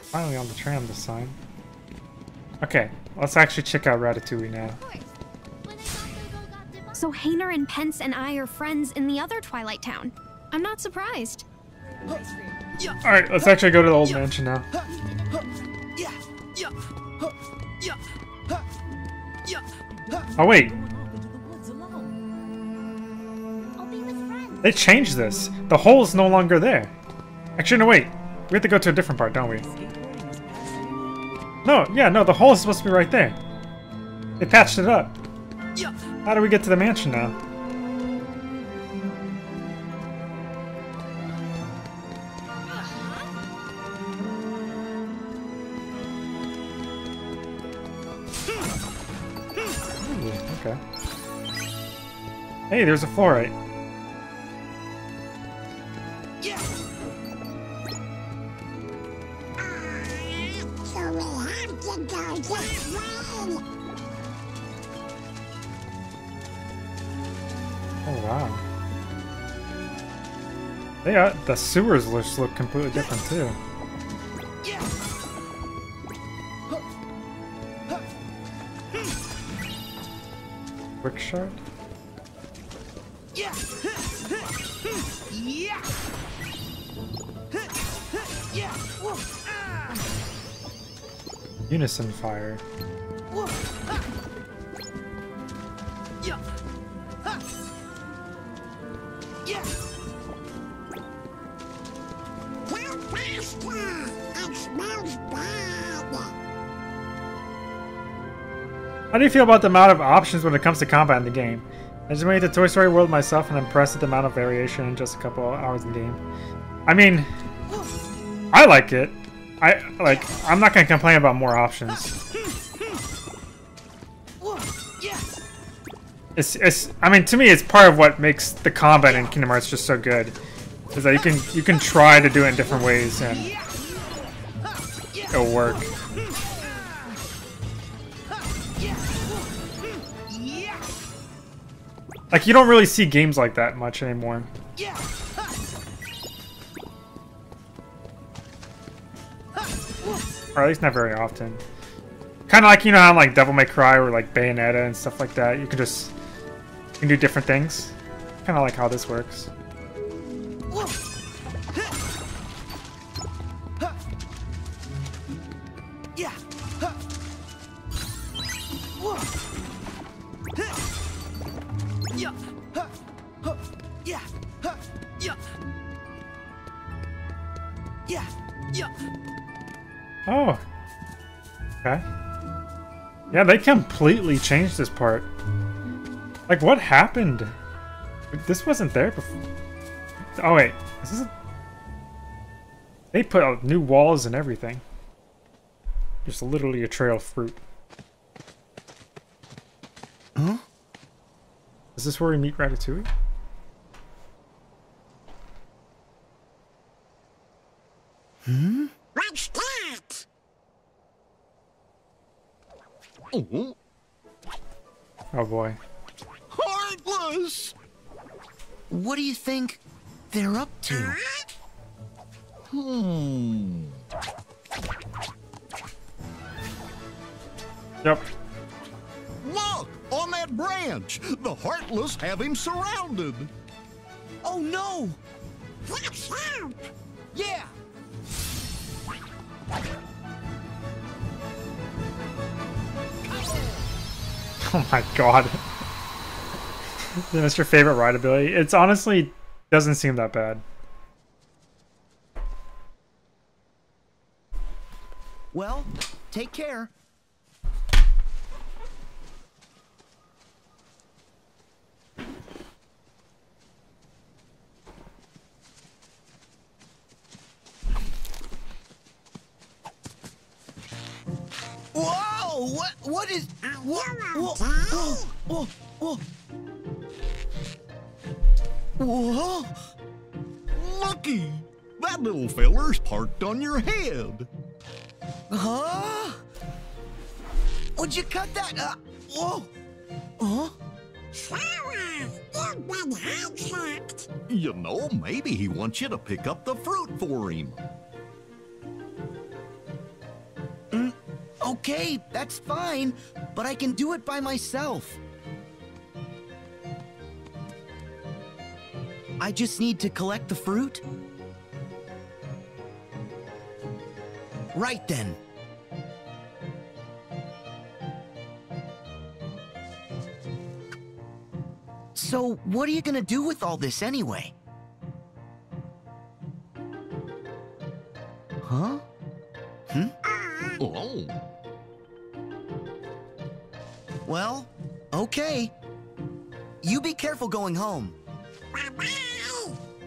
Finally on the tram this time. Okay, let's actually check out Ratatouille now. So Hayner and Pence and I are friends in the other Twilight Town. I'm not surprised. Alright, let's actually go to the old mansion now. Oh wait. They changed this. The hole's no longer there. Actually, no wait. We have to go to a different part, don't we? No, yeah, no, the hole is supposed to be right there. They patched it up. How do we get to the mansion now? Ooh, okay. Hey, there's a fluorite. Yeah, the sewers just look completely different too. Quick shard? Unison fire. How do you feel about the amount of options when it comes to combat in the game? I just made the Toy Story world myself and I'm impressed at the amount of variation in just a couple hours in the game. I mean, I like it. I like. I'm not gonna complain about more options. It's. It's. I mean, to me, it's part of what makes the combat in Kingdom Hearts just so good, is that you can you can try to do it in different ways and it'll work. Yeah. Like, you don't really see games like that much anymore. Yeah. Or at least not very often. Kind of like, you know, how like Devil May Cry or like Bayonetta and stuff like that. You can just you can do different things. Kind of like how this works. Yeah. Oh. Okay. Yeah, they completely changed this part. Like, what happened? This wasn't there before. Oh wait, this isn't. They put out new walls and everything. Just literally a trail of fruit. Huh? Is this where we meet Ratatouille? Hmm? What's that? Oh, oh boy. Heartless! What do you think they're up to? Hmm. Yep. Look! On that branch! The Heartless have him surrounded! Oh no! What's that? Yeah! Oh my god. That's your favorite ride ability? It's honestly doesn't seem that bad. Well, take care. Whoa! What? What is? What? Whoa! Whoa! Whoa! Whoa! Whoa! Lucky, that little feller's parked on your head. Huh? Would you cut that? Uh, whoa! Huh? Sora, that one object. You know, maybe he wants you to pick up the fruit for him. Mm. Okay, that's fine, but I can do it by myself. I just need to collect the fruit. Right then. So, what are you gonna do with all this anyway? Huh? Hmm? Oh. Well, okay. You be careful going home.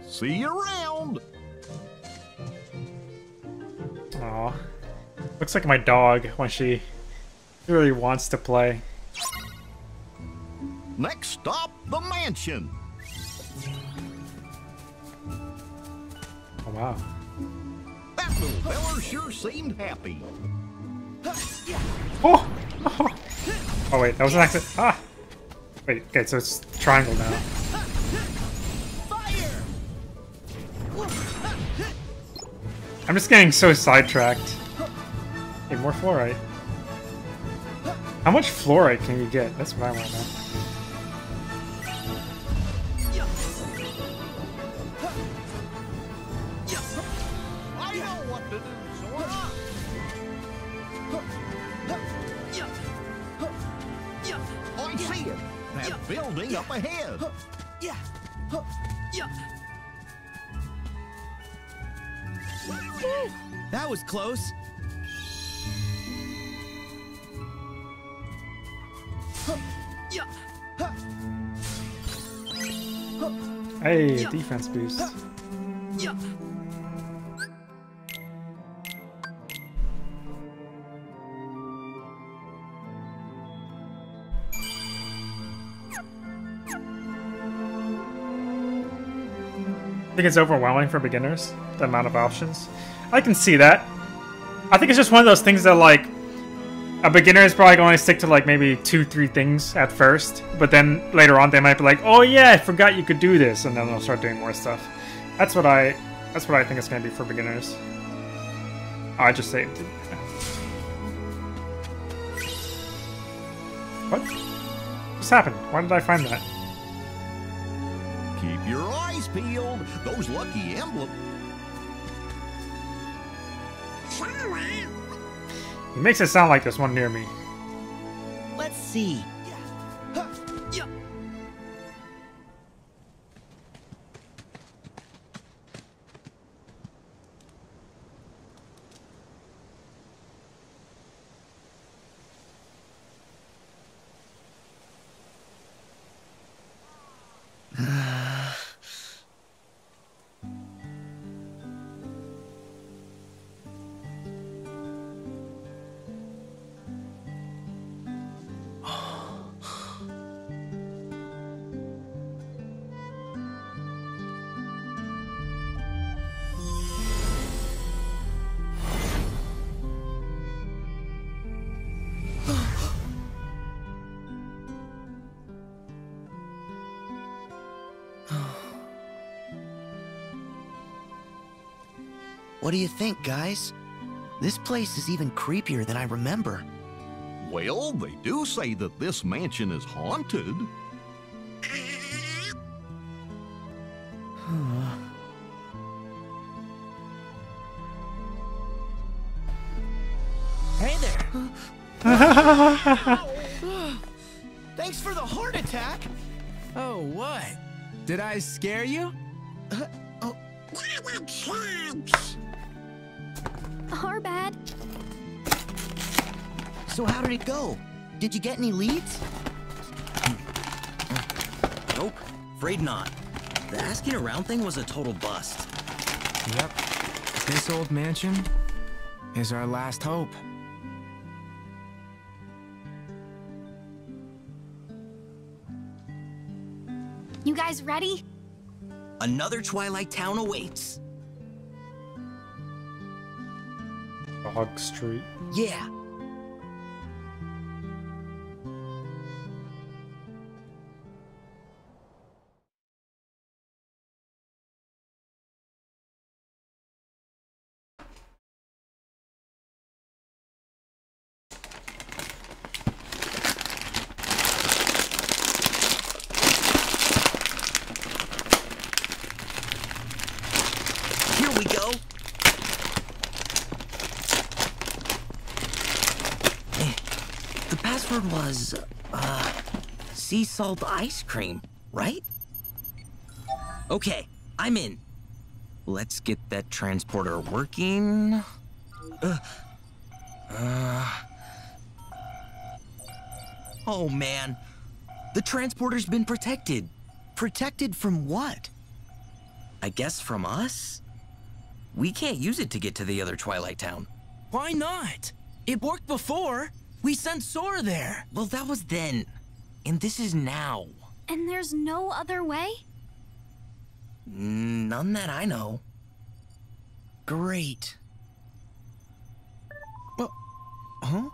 See you around. Aw. Looks like my dog when she really wants to play. Next stop, the mansion. Oh wow. That little fella sure seemed happy. Oh! Oh, oh wait, that was an accident. Ah! Wait, okay, so it's triangle now. Fire! I'm just getting so sidetracked. Hey, more fluorite. How much fluorite can you get? That's what I want now. Building up ahead. Yeah. That was close. Hey, defense boost. I think it's overwhelming for beginners, the amount of options. I can see that. I think it's just one of those things that, like, a beginner is probably going to stick to like maybe two, three things at first, but then later on they might be like, "Oh yeah, I forgot you could do this," and then they'll start doing more stuff. That's what I, that's what I think it's going to be for beginners. Oh, I just saved. What? What's happened? Why did I find that? Keep your eyes peeled. Those lucky emblem. He makes it sound like there's one near me. Let's see. What do you think, guys? This place is even creepier than I remember. Well, they do say that this mansion is haunted. Hey there! Thanks for the heart attack! Oh, what? Did I scare you? Uh, oh. Our bad. So how did it go? Did you get any leads? Nope, afraid not. The asking around thing was a total bust. Yep, this old mansion is our last hope. You guys ready? Another Twilight Town awaits. Hog Street. Yeah. Was uh, sea salt ice cream, right? Okay, I'm in. Let's get that transporter working. Uh, uh, oh man, the transporter's been protected. Protected from what? I guess from us? We can't use it to get to the other Twilight Town. Why not? It worked before. We sent Sora there! Well, that was then. And this is now. And there's no other way? None that I know. Great. Well, huh?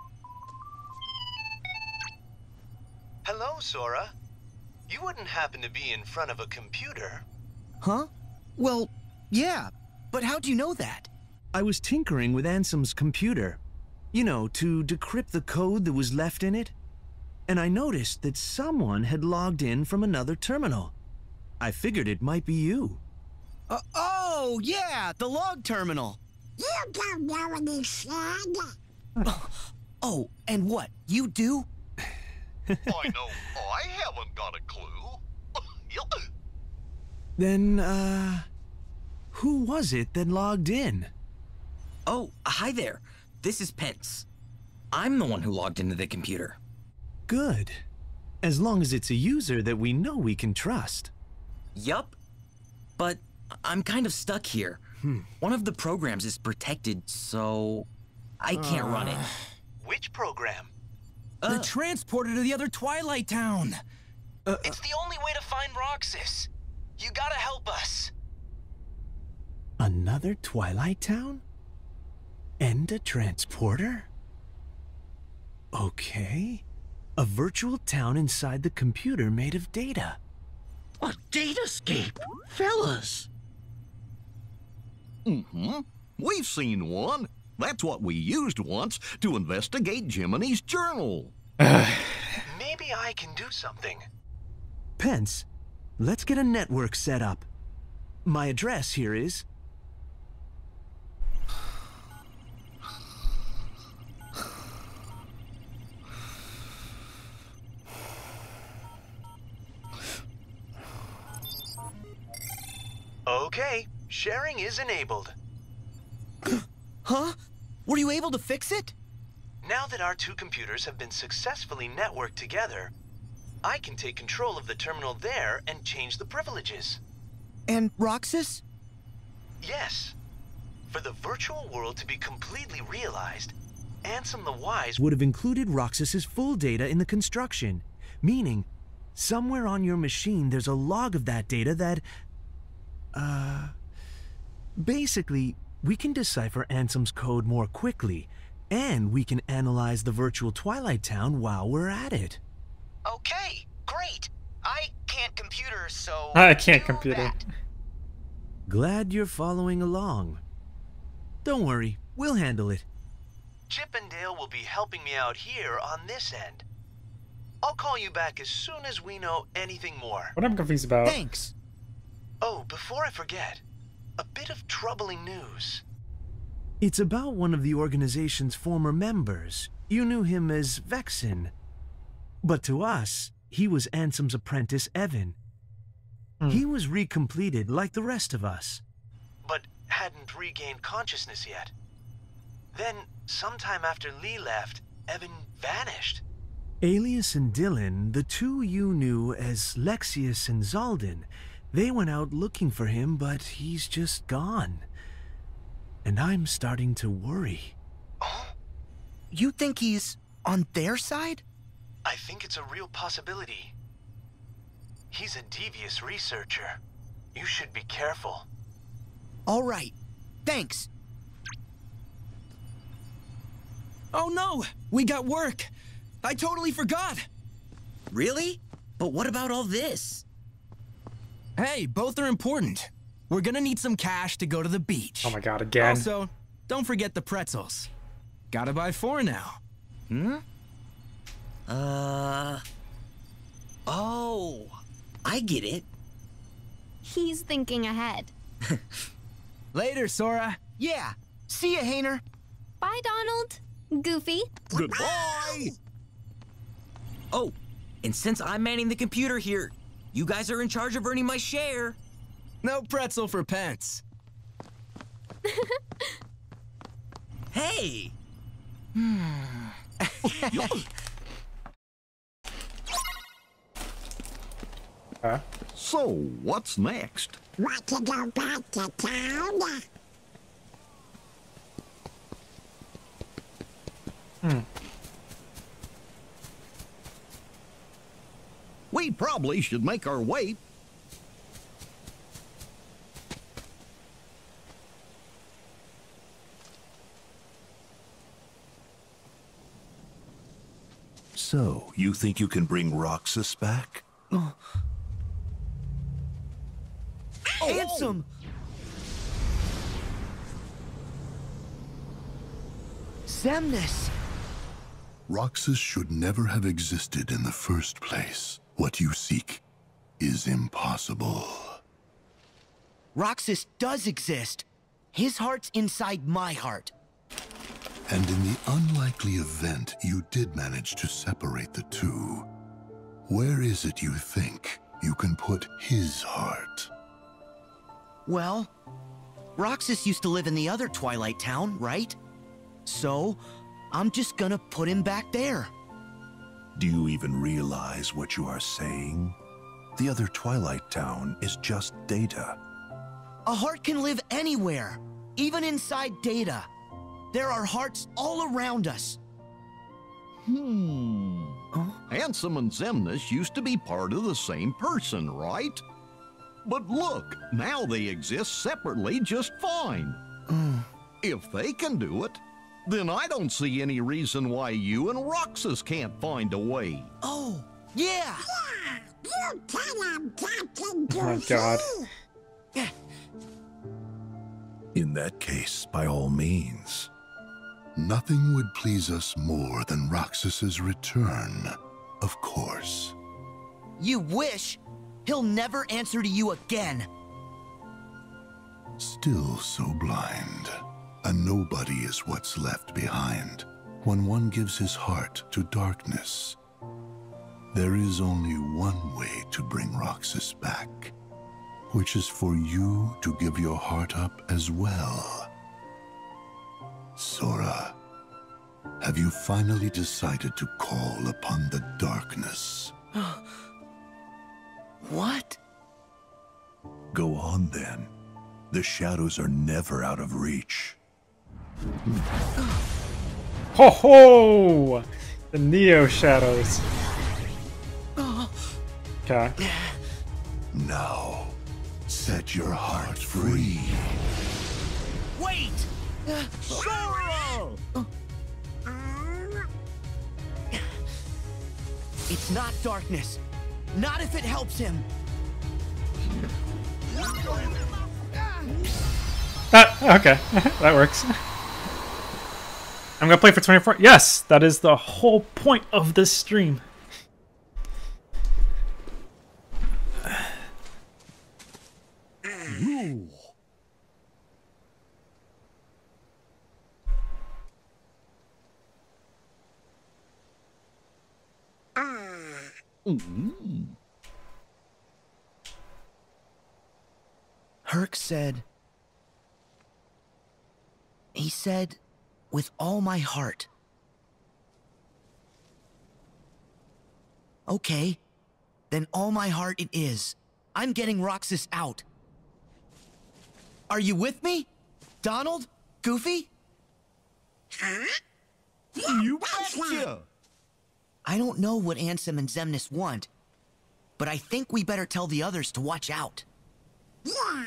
Hello, Sora. You wouldn't happen to be in front of a computer. Huh? Well, yeah. But how do you know that? I was tinkering with Ansem's computer. You know, to decrypt the code that was left in it. And I noticed that someone had logged in from another terminal. I figured it might be you. Uh, oh, yeah, the log terminal. You don't know what he said. Oh, oh, and what, you do? I know, I haven't got a clue. Then, uh, who was it that logged in? Oh, hi there. This is Pence. I'm the one who logged into the computer. Good. As long as it's a user that we know we can trust. Yup. But I'm kind of stuck here. Hmm. One of the programs is protected, so I can't uh... run it. Which program? Uh, the transporter to the other Twilight Town. Uh, it's uh... the only way to find Roxas. You gotta help us. Another Twilight Town? And a transporter? Okay. A virtual town inside the computer made of data. A datascape, fellas. Mm-hmm. We've seen one. That's what we used once to investigate Jiminy's journal. Maybe I can do something. Pence, let's get a network set up. My address here is... Okay, sharing is enabled. Huh? Were you able to fix it? Now that our two computers have been successfully networked together, I can take control of the terminal there and change the privileges. And Roxas? Yes. For the virtual world to be completely realized, Ansem the Wise would have included Roxas's full data in the construction, meaning somewhere on your machine there's a log of that data that... Uh... Basically, we can decipher Ansem's code more quickly, and we can analyze the virtual Twilight Town while we're at it. Okay, great. I can't computer, so I can't computer. Glad you're following along. Don't worry, we'll handle it. Chip and Dale will be helping me out here on this end. I'll call you back as soon as we know anything more. What I'm confused about. Thanks. Oh, before I forget, a bit of troubling news. It's about one of the organization's former members. You knew him as Vexen. But to us, he was Ansem's apprentice, Evan. Mm. He was recompleted like the rest of us. But hadn't regained consciousness yet. Then, sometime after Lea left, Evan vanished. Alias and Dylan, the two you knew as Lexius and Zaldin, they went out looking for him, but he's just gone. And I'm starting to worry. Oh? You think he's on their side? I think it's a real possibility. He's a devious researcher. You should be careful. All right. Thanks. Oh no! We got work! I totally forgot! Really? But what about all this? Hey, both are important. We're gonna need some cash to go to the beach. Oh my god, again. Also, don't forget the pretzels. Gotta buy four now. Hmm? Uh... Oh, I get it. He's thinking ahead. Later, Sora. Yeah, see ya, Hayner. Bye, Donald. Goofy. Goodbye! Oh, and since I'm manning the computer here, you guys are in charge of earning my share. No pretzel for Pence. Hey! Hmm... Huh? So, what's next? Want to go back to town? Hmm. We probably should make our way. So, you think you can bring Roxas back? Oh. Ansem! Xemnas! Roxas should never have existed in the first place. What you seek is impossible. Roxas does exist. His heart's inside my heart. And in the unlikely event you did manage to separate the two, where is it you think you can put his heart? Well, Roxas used to live in the other Twilight Town, right? So, I'm just gonna put him back there. Do you even realize what you are saying? The other Twilight Town is just data. A heart can live anywhere, even inside data. There are hearts all around us. Hmm. Huh? Ansem and Xemnas used to be part of the same person, right? But look, now they exist separately just fine. Mm. If they can do it, Then I don't see any reason why you and Roxas can't find a way. Oh, yeah. Yeah, you tell him, Captain Goofy. Oh, my God. In that case, by all means. Nothing would please us more than Roxas's return, of course. You wish? He'll never answer to you again. Still so blind. A nobody is what's left behind when one gives his heart to darkness. There is only one way to bring Roxas back, which is for you to give your heart up as well. Sora, have you finally decided to call upon the darkness? What? Go on then. The shadows are never out of reach. Ho ho! The Neo Shadows. Okay. Now, set your heart free. Wait! Sora! It's not darkness. Not if it helps him. That, okay, that works. I'm gonna play for twenty-four. Yes, that is the whole point of this stream. Ooh. Mm-hmm. Herc said, he said, with all my heart. Okay, then all my heart it is. I'm getting Roxas out. Are you with me? Donald? Goofy? Huh? You betcha! I don't know what Ansem and Xemnas want, but I think we better tell the others to watch out. Yeah.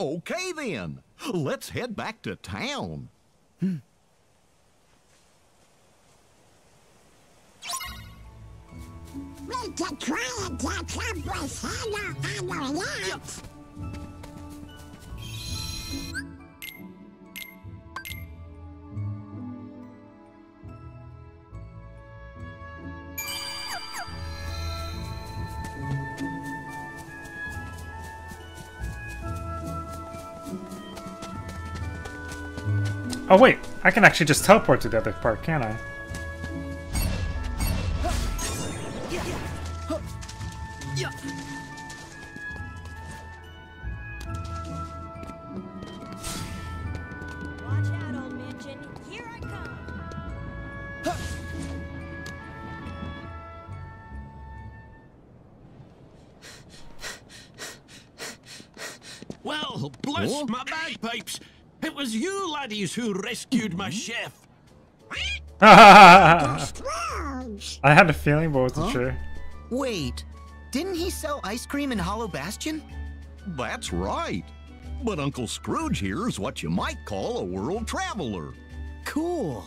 Okay then, let's head back to town. Hmm. We could try and catch up with Hayner and Olette. Oh wait, I can actually just teleport to the other part, can't I? Watch out, old mansion. Here I come. Well, bless oh. my bagpipes. It was you laddies who rescued my chef. I had a feeling, but wasn't huh? sure. Wait, didn't he sell ice cream in Hollow Bastion? That's right. But Uncle Scrooge here is what you might call a world traveler. Cool.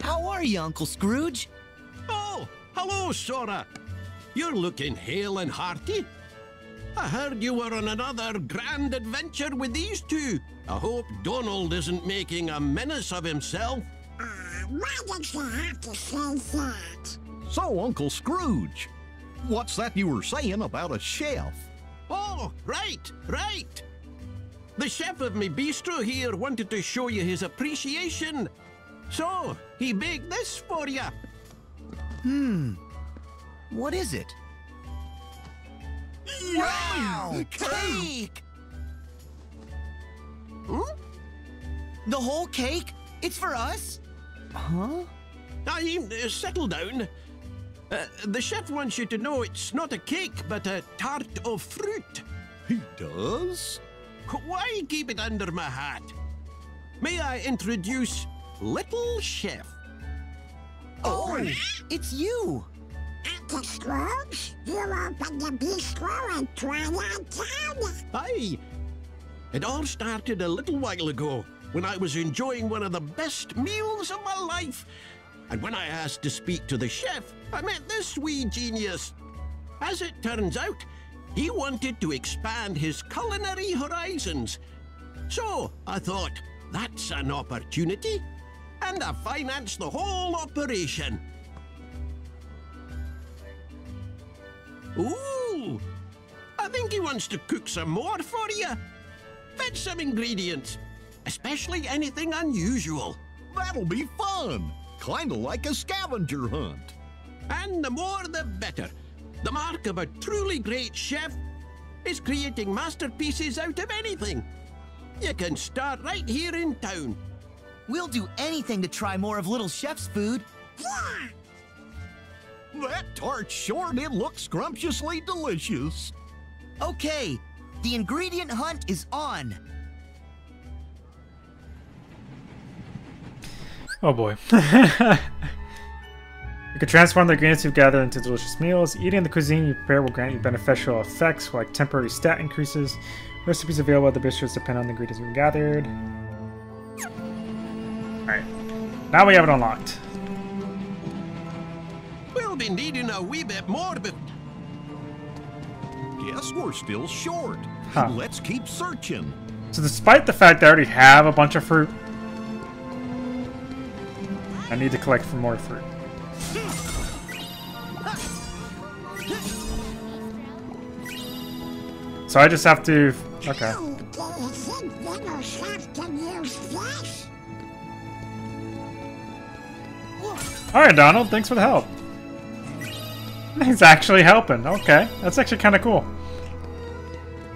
How are you, Uncle Scrooge? Oh, hello, Sora. You're looking hale and hearty. I heard you were on another grand adventure with these two. I hope Donald isn't making a menace of himself. Uh, why did you have to say that? So, Uncle Scrooge, what's that you were saying about a chef? Oh, right, right. The chef of my bistro here wanted to show you his appreciation. So, he baked this for you. Hmm. What is it? Wow! Cake! Hmm? The whole cake? It's for us? Huh? I uh, settle down. Uh, the chef wants you to know it's not a cake, but a tart of fruit. He does? Why keep it under my hat? May I introduce Little Chef? Oh, it's you! Uncle Scrooge, you opened the bistro in Twilight Town. Aye. It all started a little while ago when I was enjoying one of the best meals of my life. And when I asked to speak to the chef, I met this wee genius. As it turns out, he wanted to expand his culinary horizons. So I thought, that's an opportunity. And I financed the whole operation. Ooh! I think he wants to cook some more for you. Fetch some ingredients, especially anything unusual. That'll be fun. Kinda like a scavenger hunt. And the more the better. The mark of a truly great chef is creating masterpieces out of anything. You can start right here in town. We'll do anything to try more of Little Chef's food. Yeah. That tart sure did look scrumptiously delicious. Okay, the ingredient hunt is on. Oh boy. You can transform the ingredients you've gathered into delicious meals. Eating the cuisine you prepare will grant you beneficial effects like temporary stat increases. Recipes available at the bistros depend on the ingredients you've gathered. Alright, now we have it unlocked. We'll be needing a wee bit more, but guess we're still short. Huh. Let's keep searching. So despite the fact that I already have a bunch of fruit, I need to collect for more fruit. So I just have to... Okay. Alright, Donald, thanks for the help. He's actually helping. Okay, that's actually kind of cool.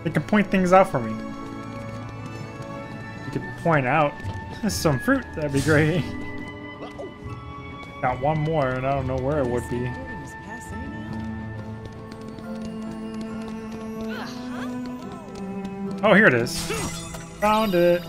They can point things out for me. You can point out some fruit. That'd be great. Got one more, and I don't know where it would be. Oh, here it is. Found it.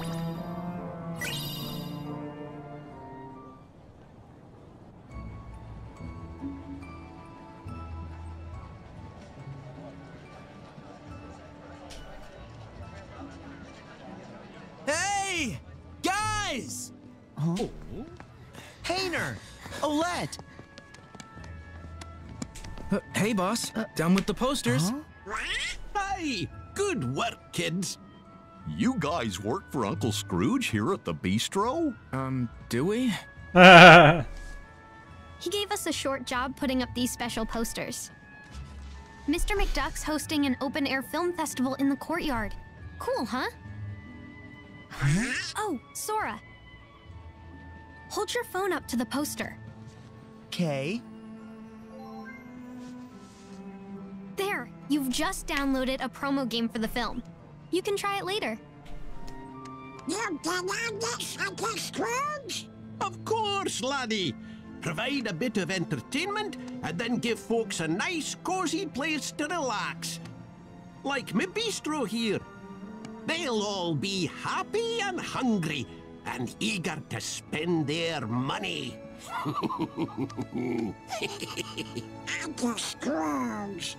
Boss, down with the posters. Huh? Hey, good work, kids. You guys work for Uncle Scrooge here at the bistro? Um, do we? He gave us a short job putting up these special posters. Mister McDuck's hosting an open-air film festival in the courtyard. Cool, huh? Oh, Sora. Hold your phone up to the poster. Okay. There, you've just downloaded a promo game for the film. You can try it later. You download this, Uncle Scrooge? Of course, laddie. Provide a bit of entertainment and then give folks a nice, cozy place to relax. Like my bistro here. They'll all be happy and hungry and eager to spend their money. Uncle Scrooge.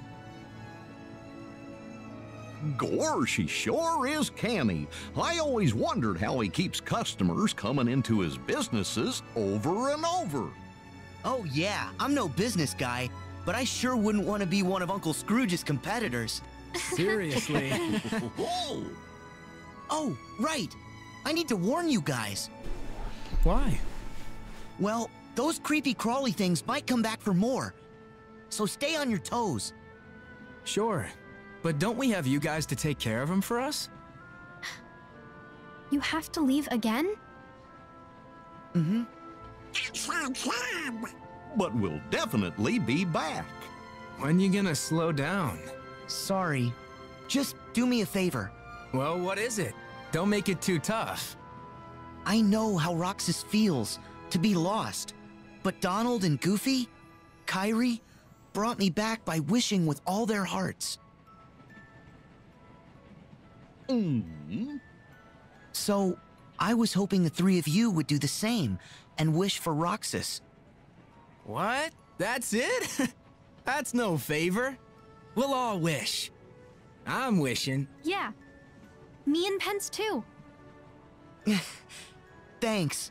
Gore, she sure is canny. I always wondered how he keeps customers coming into his businesses over and over. Oh yeah, I'm no business guy, but I sure wouldn't want to be one of Uncle Scrooge's competitors. Seriously? Whoa! Oh, right. I need to warn you guys. Why? Well, those creepy crawly things might come back for more. So stay on your toes. Sure. But don't we have you guys to take care of him for us? You have to leave again? Mm-hmm. That's our job. But we'll definitely be back. When you gonna slow down? Sorry. Just do me a favor. Well, what is it? Don't make it too tough. I know how Roxas feels to be lost. But Donald and Goofy, Kairi, brought me back by wishing with all their hearts. Mm. So, I was hoping the three of you would do the same and wish for Roxas. What? That's it? That's no favor. We'll all wish. I'm wishing. Yeah. Me and Pence too. Thanks.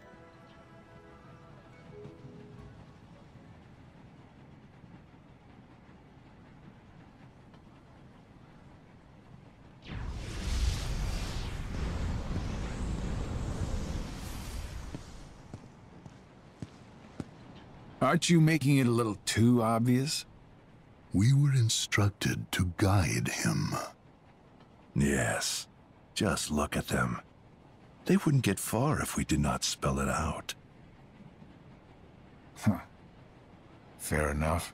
Aren't you making it a little too obvious? We were instructed to guide him. Yes. Just look at them. They wouldn't get far if we did not spell it out. Huh. Fair enough.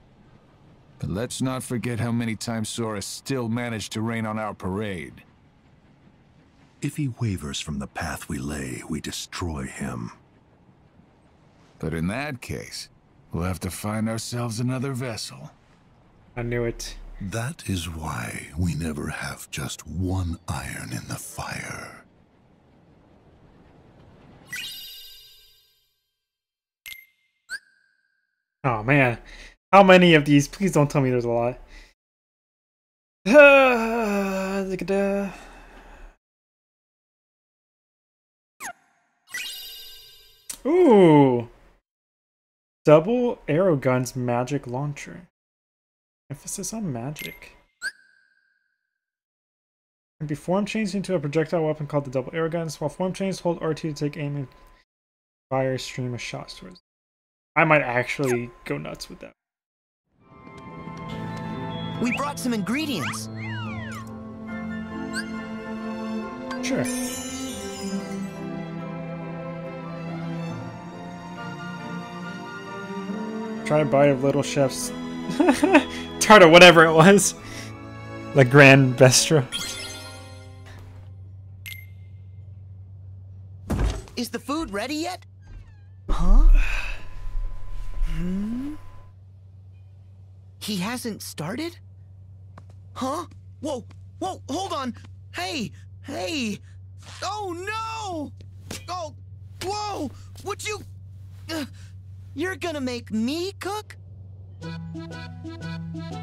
But let's not forget how many times Sora still managed to rain on our parade. If he wavers from the path we lay, we destroy him. But in that case, we'll have to find ourselves another vessel. I knew it. That is why we never have just one iron in the fire. Oh man, how many of these? Please don't tell me there's a lot. Ooh. Double Arrow Gun's Magic Launcher. Emphasis on magic. Can be form changed into a projectile weapon called the Double Arrow Guns. While form changed, hold R two to take aim and fire a stream of shots towards it. I might actually go nuts with that. We brought some ingredients. Sure. Try a bite of Little Chef's tart or whatever it was. La Grande Bestra. Is the food ready yet? Huh? Hmm? He hasn't started? Huh? Whoa! Whoa! Hold on! Hey! Hey! Oh no! Oh! Whoa! Would you... Uh, You're gonna make me cook?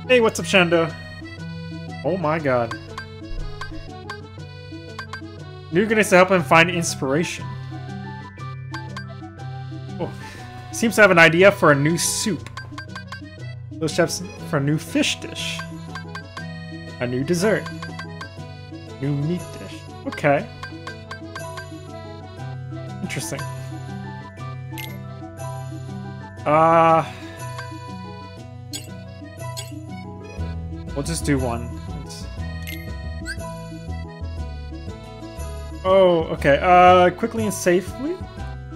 Hey, what's up, Shanda? Oh my god. You're gonna help him find inspiration. Oh, seems to have an idea for a new soup. Little Chef's for a new fish dish. A new dessert. New meat dish. Okay. Interesting. Uh, we'll just do one. Let's... Oh, okay. Uh, quickly and safely.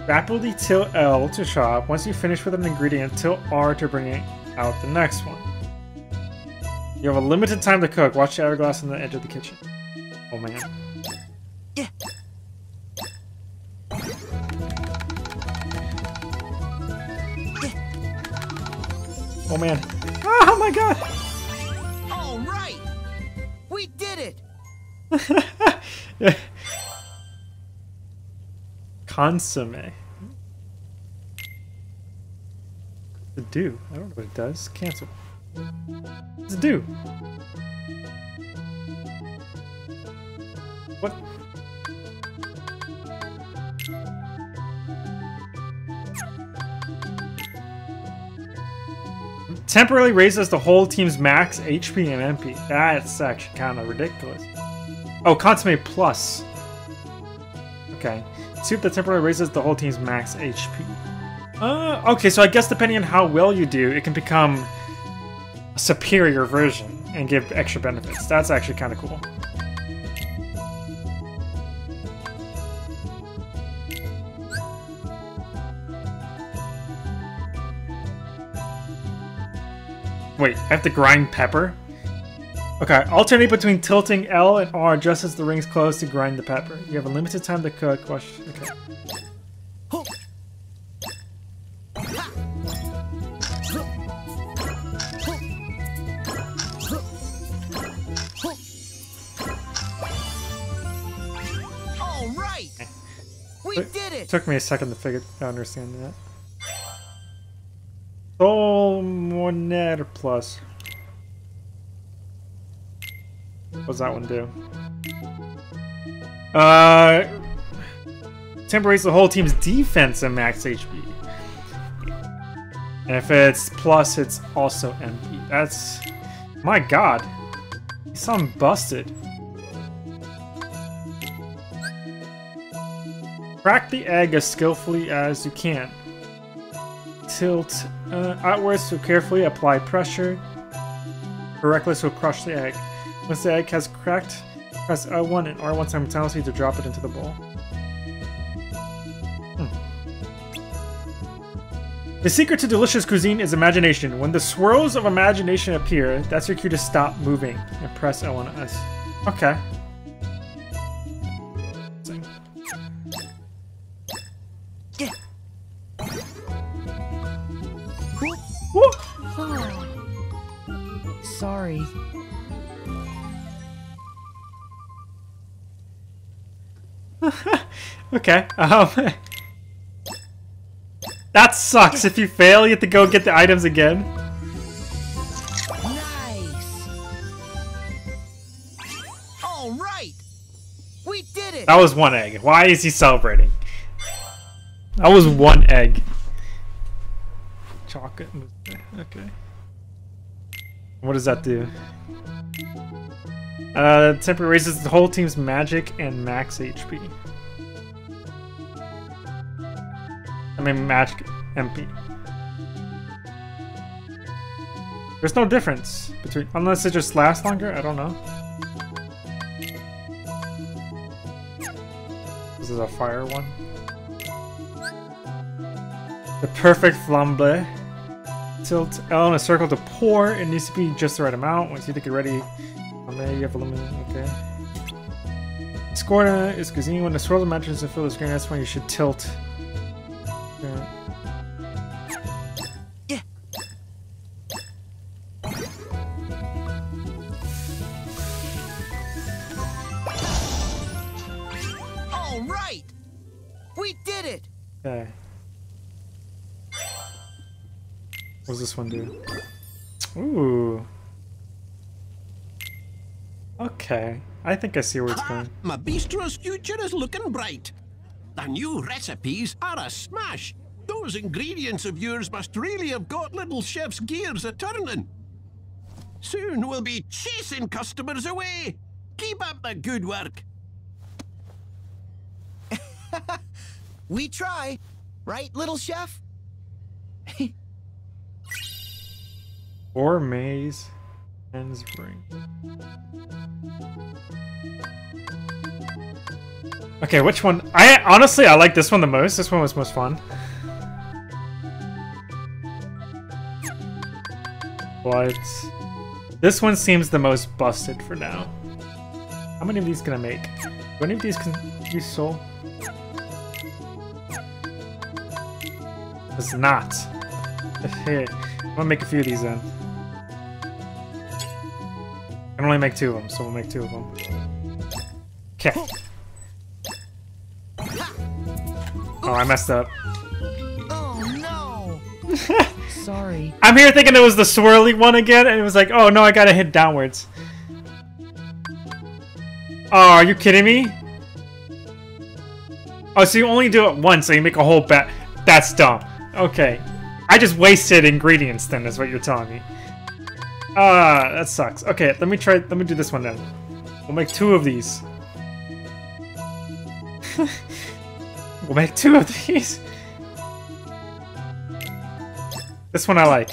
Rapidly till L to shop. Once you finish with an ingredient, till R to bring it out the next one. You have a limited time to cook. Watch the hourglass on the edge of the kitchen. Oh man. Yeah. Oh man. Oh my god! Alright! We did it! Yeah. Consomme. The do. I don't know what it does. Cancel. It's a do. What? Temporarily raises the whole team's max H P and M P. That's actually kind of ridiculous. Oh, Consomme Plus. Okay. Soup that temporarily raises the whole team's max H P. Uh, okay, so I guess depending on how well you do, it can become a superior version and give extra benefits. That's actually kind of cool. Wait, I have to grind pepper? Okay, alternate between tilting L and R just as the rings close to grind the pepper. You have a limited time to cook. Wash. Okay. All right. We did it. Took me a second to figure to understand that. Sol Moner Plus. What does that one do? Uh, temporaries the whole team's defense and max H P. And if it's plus, it's also M P. That's... my god. He's something busted. Crack the egg as skillfully as you can. Tilt uh, outwards to carefully apply pressure. Reckless will crush the egg. Once the egg has cracked, press L one and R one simultaneously to drop it into the bowl. Hmm. The secret to delicious cuisine is imagination. When the swirls of imagination appear, that's your cue to stop moving and press L one on S. Okay. Sorry. Okay. Um, that sucks. If you fail, you have to go get the items again. Nice. All right. We did it. That was one egg. Why is he celebrating? That was one egg. Chocolate. Okay. What does that do? Uh, temporary raises the whole team's magic and max H P. I mean, magic M P. There's no difference between, unless it just lasts longer. I don't know. This is a fire one. The perfect flambe. Tilt L in a circle to pour. It needs to be just the right amount. Once you think you're ready, um, you have a limit. Okay. Scorna is cuisine. When the swirl of matches and fill the screen, that's when you should tilt. Okay. Yeah. All right, we did it. Okay. What does this one do? Ooh. Okay. I think I see where it's going. My bistro's future is looking bright. The new recipes are a smash. Those ingredients of yours must really have got little chef's gears a-turning. Soon we'll be chasing customers away. Keep up the good work. We try. Right, little chef? Or maze and spring. Okay, which one? I honestly, I like this one the most. This one was most fun. But this one seems the most busted for now. How many of these can I make? Do any of these can use soul? It's not. Hey, I'm gonna make a few of these then. I can only make two of them, so we'll make two of them. Okay. Oh, I messed up. Oh no! Sorry. I'm here thinking it was the swirly one again, and it was like, oh no, I gotta hit downwards. Oh, are you kidding me? Oh, so you only do it once, so you make a whole bat. That's dumb. Okay. I just wasted ingredients then, is what you're telling me. Ah, that sucks. Okay, let me try. Let me do this one then. We'll make two of these. We'll make two of these. This one I like.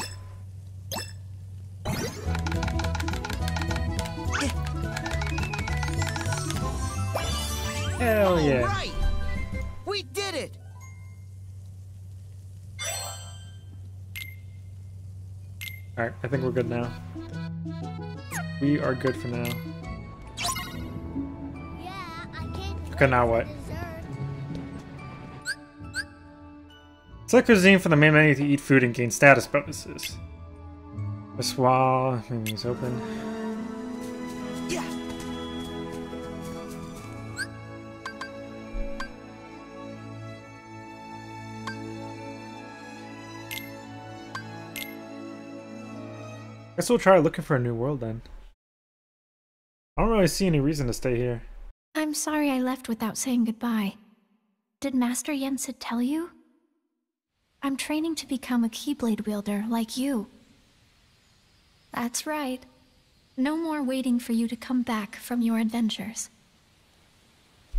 Hell yeah! All right. We did it. Alright, I think we're good now. We are good for now. Okay, now what? Select cuisine from the main menu to eat food and gain status bonuses. This wall, menu's open. Yeah. Guess we'll try looking for a new world then. I don't really see any reason to stay here. I'm sorry I left without saying goodbye. Did Master Yen Sid tell you? I'm training to become a Keyblade wielder like you. That's right. No more waiting for you to come back from your adventures.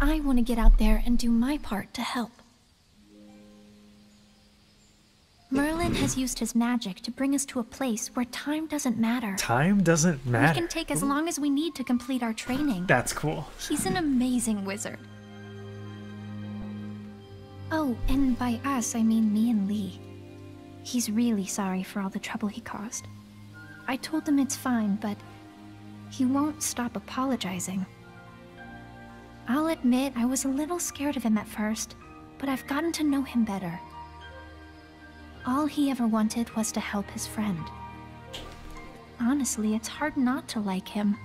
I want to get out there and do my part to help. Merlin has used his magic to bring us to a place where time doesn't matter. Time doesn't matter? We can take as long as we need to complete our training. That's cool. He's an amazing wizard. Oh, and by us, I mean me and Lea. He's really sorry for all the trouble he caused. I told him it's fine, but he won't stop apologizing. I'll admit I was a little scared of him at first, but I've gotten to know him better. All he ever wanted was to help his friend. Honestly, it's hard not to like him.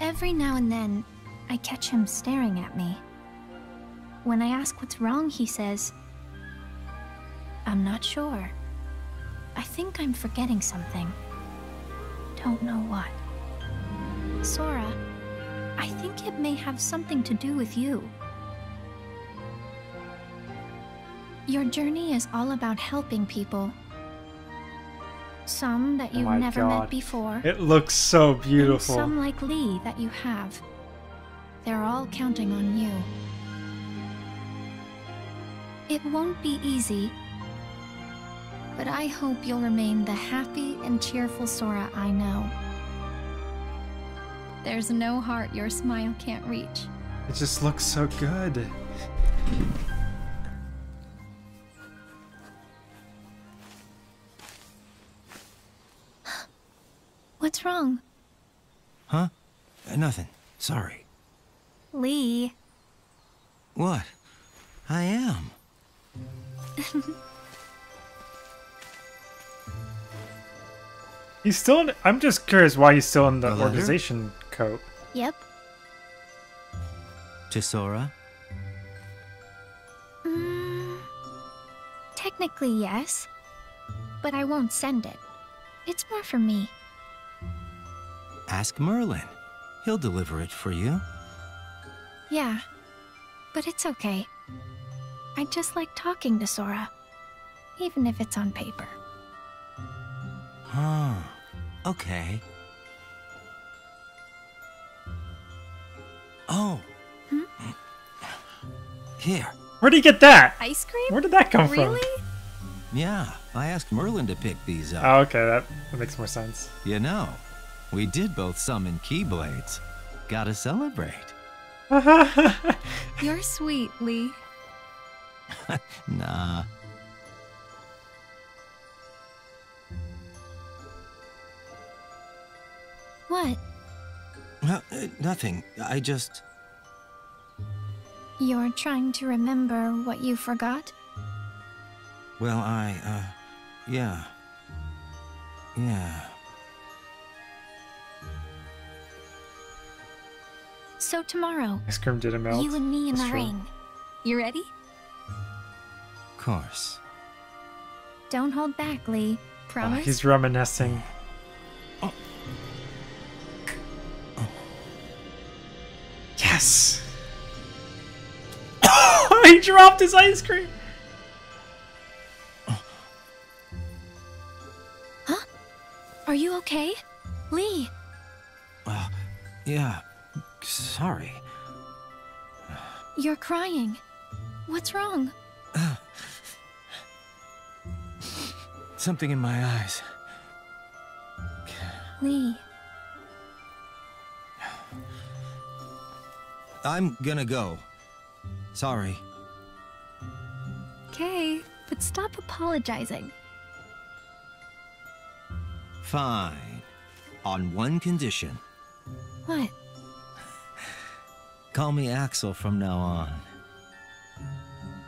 Every now and then, I catch him staring at me. When I ask what's wrong, he says, "I'm not sure. I think I'm forgetting something. Don't know what." Sora, I think it may have something to do with you. Your journey is all about helping people. Some that you've oh never God. met before. It looks so beautiful. Some like Lea that you have. They're all counting on you. It won't be easy, but I hope you'll remain the happy and cheerful Sora I know. There's no heart your smile can't reach. It just looks so good. What's wrong? Huh? Uh, nothing. Sorry. Lea. What? I am. He's still in, I'm just curious why he's still in the Olette? organization coat. Yep. To Sora? Mm, technically, yes. But I won't send it. It's more for me. Ask Merlin. He'll deliver it for you. Yeah. But it's okay. I just like talking to Sora. Even if it's on paper. Huh. Okay. Oh. Hmm? Here. Where'd he get that? Ice cream? Where did that come really? from? Really? Yeah, I asked Merlin to pick these up. Oh, okay. That, that makes more sense. You know, we did both summon Keyblades. Gotta celebrate. You're sweet, Lea. Nah. What? No, uh, nothing. I just... You're trying to remember what you forgot? Well, I, uh... yeah. Yeah. So tomorrow, ice cream did a melt. You and me in That's the ring. You ready? Of course. Don't hold back, Lea. Promise? Oh, he's reminiscing. Oh. Yes! He dropped his ice cream! Huh? Are you okay? Lea? Uh, yeah. Sorry. You're crying. What's wrong? Uh, something in my eyes. Lea. I'm gonna go. Sorry. Okay, but stop apologizing. Fine. On one condition. What? Call me Axel from now on.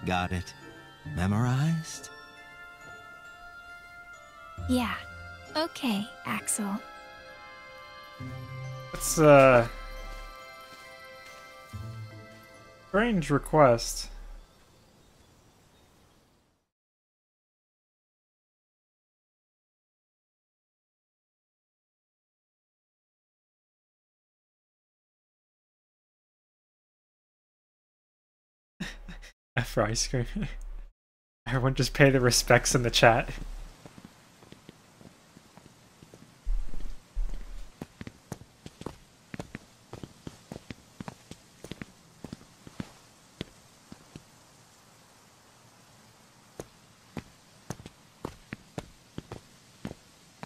Got it? Memorized? Yeah. Okay, Axel. Let's, uh... strange request. F ice cream. Everyone just pay the respects in the chat.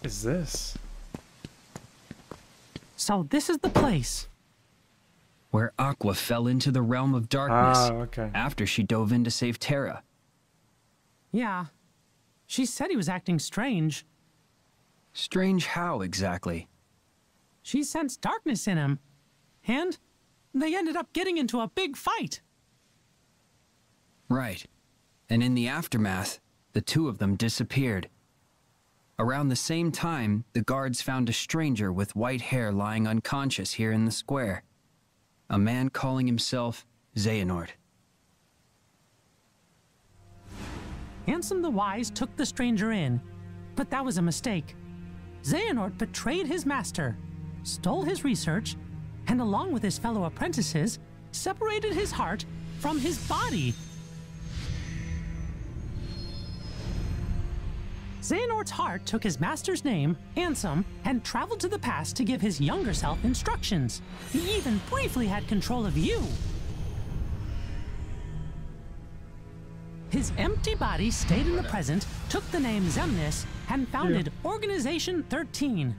Is this? So this is the place where Aqua fell into the Realm of Darkness. Ah, okay. After she dove in to save Terra. Yeah. She said he was acting strange. Strange how, exactly? She sensed darkness in him. And they ended up getting into a big fight. Right. And in the aftermath, the two of them disappeared. Around the same time, the guards found a stranger with white hair lying unconscious here in the square. A man calling himself Xehanort. Ansem the Wise took the stranger in, but that was a mistake. Xehanort betrayed his master, stole his research, and along with his fellow apprentices, separated his heart from his body. Xehanort's heart took his master's name, Ansem, and traveled to the past to give his younger self instructions. He even briefly had control of you. His empty body stayed in the present, took the name Xemnas, and founded yeah. Organization thirteen.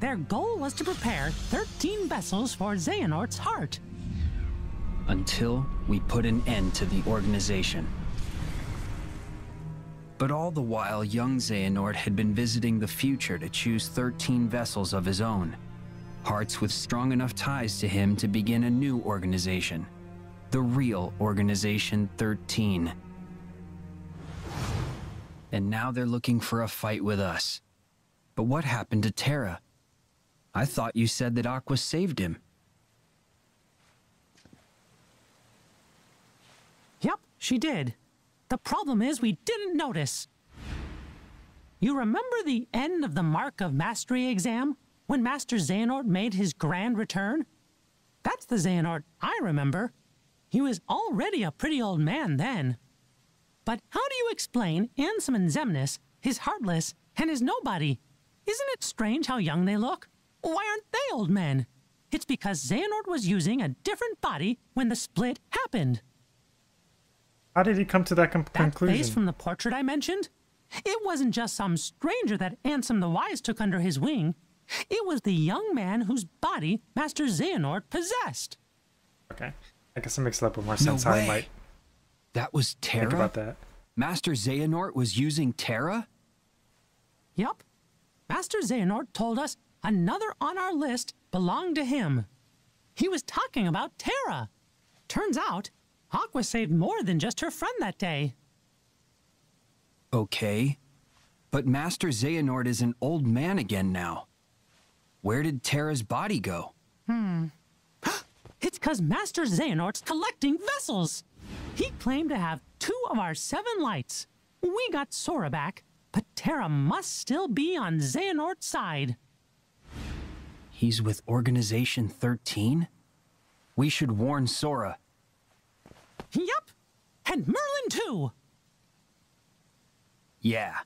Their goal was to prepare thirteen vessels for Xehanort's heart. Until we put an end to the organization. But all the while, young Xehanort had been visiting the future to choose thirteen vessels of his own. Hearts with strong enough ties to him to begin a new organization. The real Organization thirteen. And now they're looking for a fight with us. But what happened to Terra? I thought you said that Aqua saved him. Yep, she did. The problem is we didn't notice. You remember the end of the Mark of Mastery exam when Master Xehanort made his grand return? That's the Xehanort I remember. He was already a pretty old man then. But how do you explain Ansem and Xemnas, his Heartless, and his Nobody? Isn't it strange how young they look? Why aren't they old men? It's because Xehanort was using a different body when the split happened. How did he come to that conclusion? That face from the portrait I mentioned? It wasn't just some stranger that Ansem the Wise took under his wing. It was the young man whose body Master Xehanort possessed. Okay. I guess it makes a little bit more sense. No way. I might that was Terra? Think about that. Master Xehanort was using Terra? Yup. Master Xehanort told us another on our list belonged to him. He was talking about Terra. Turns out, Aqua saved more than just her friend that day. Okay, but Master Xehanort is an old man again now. Where did Terra's body go? Hmm. It's because Master Xehanort's collecting vessels. He claimed to have two of our seven lights. We got Sora back, but Terra must still be on Xehanort's side. He's with Organization thirteen? We should warn Sora. Yep, and Merlin too. Yeah,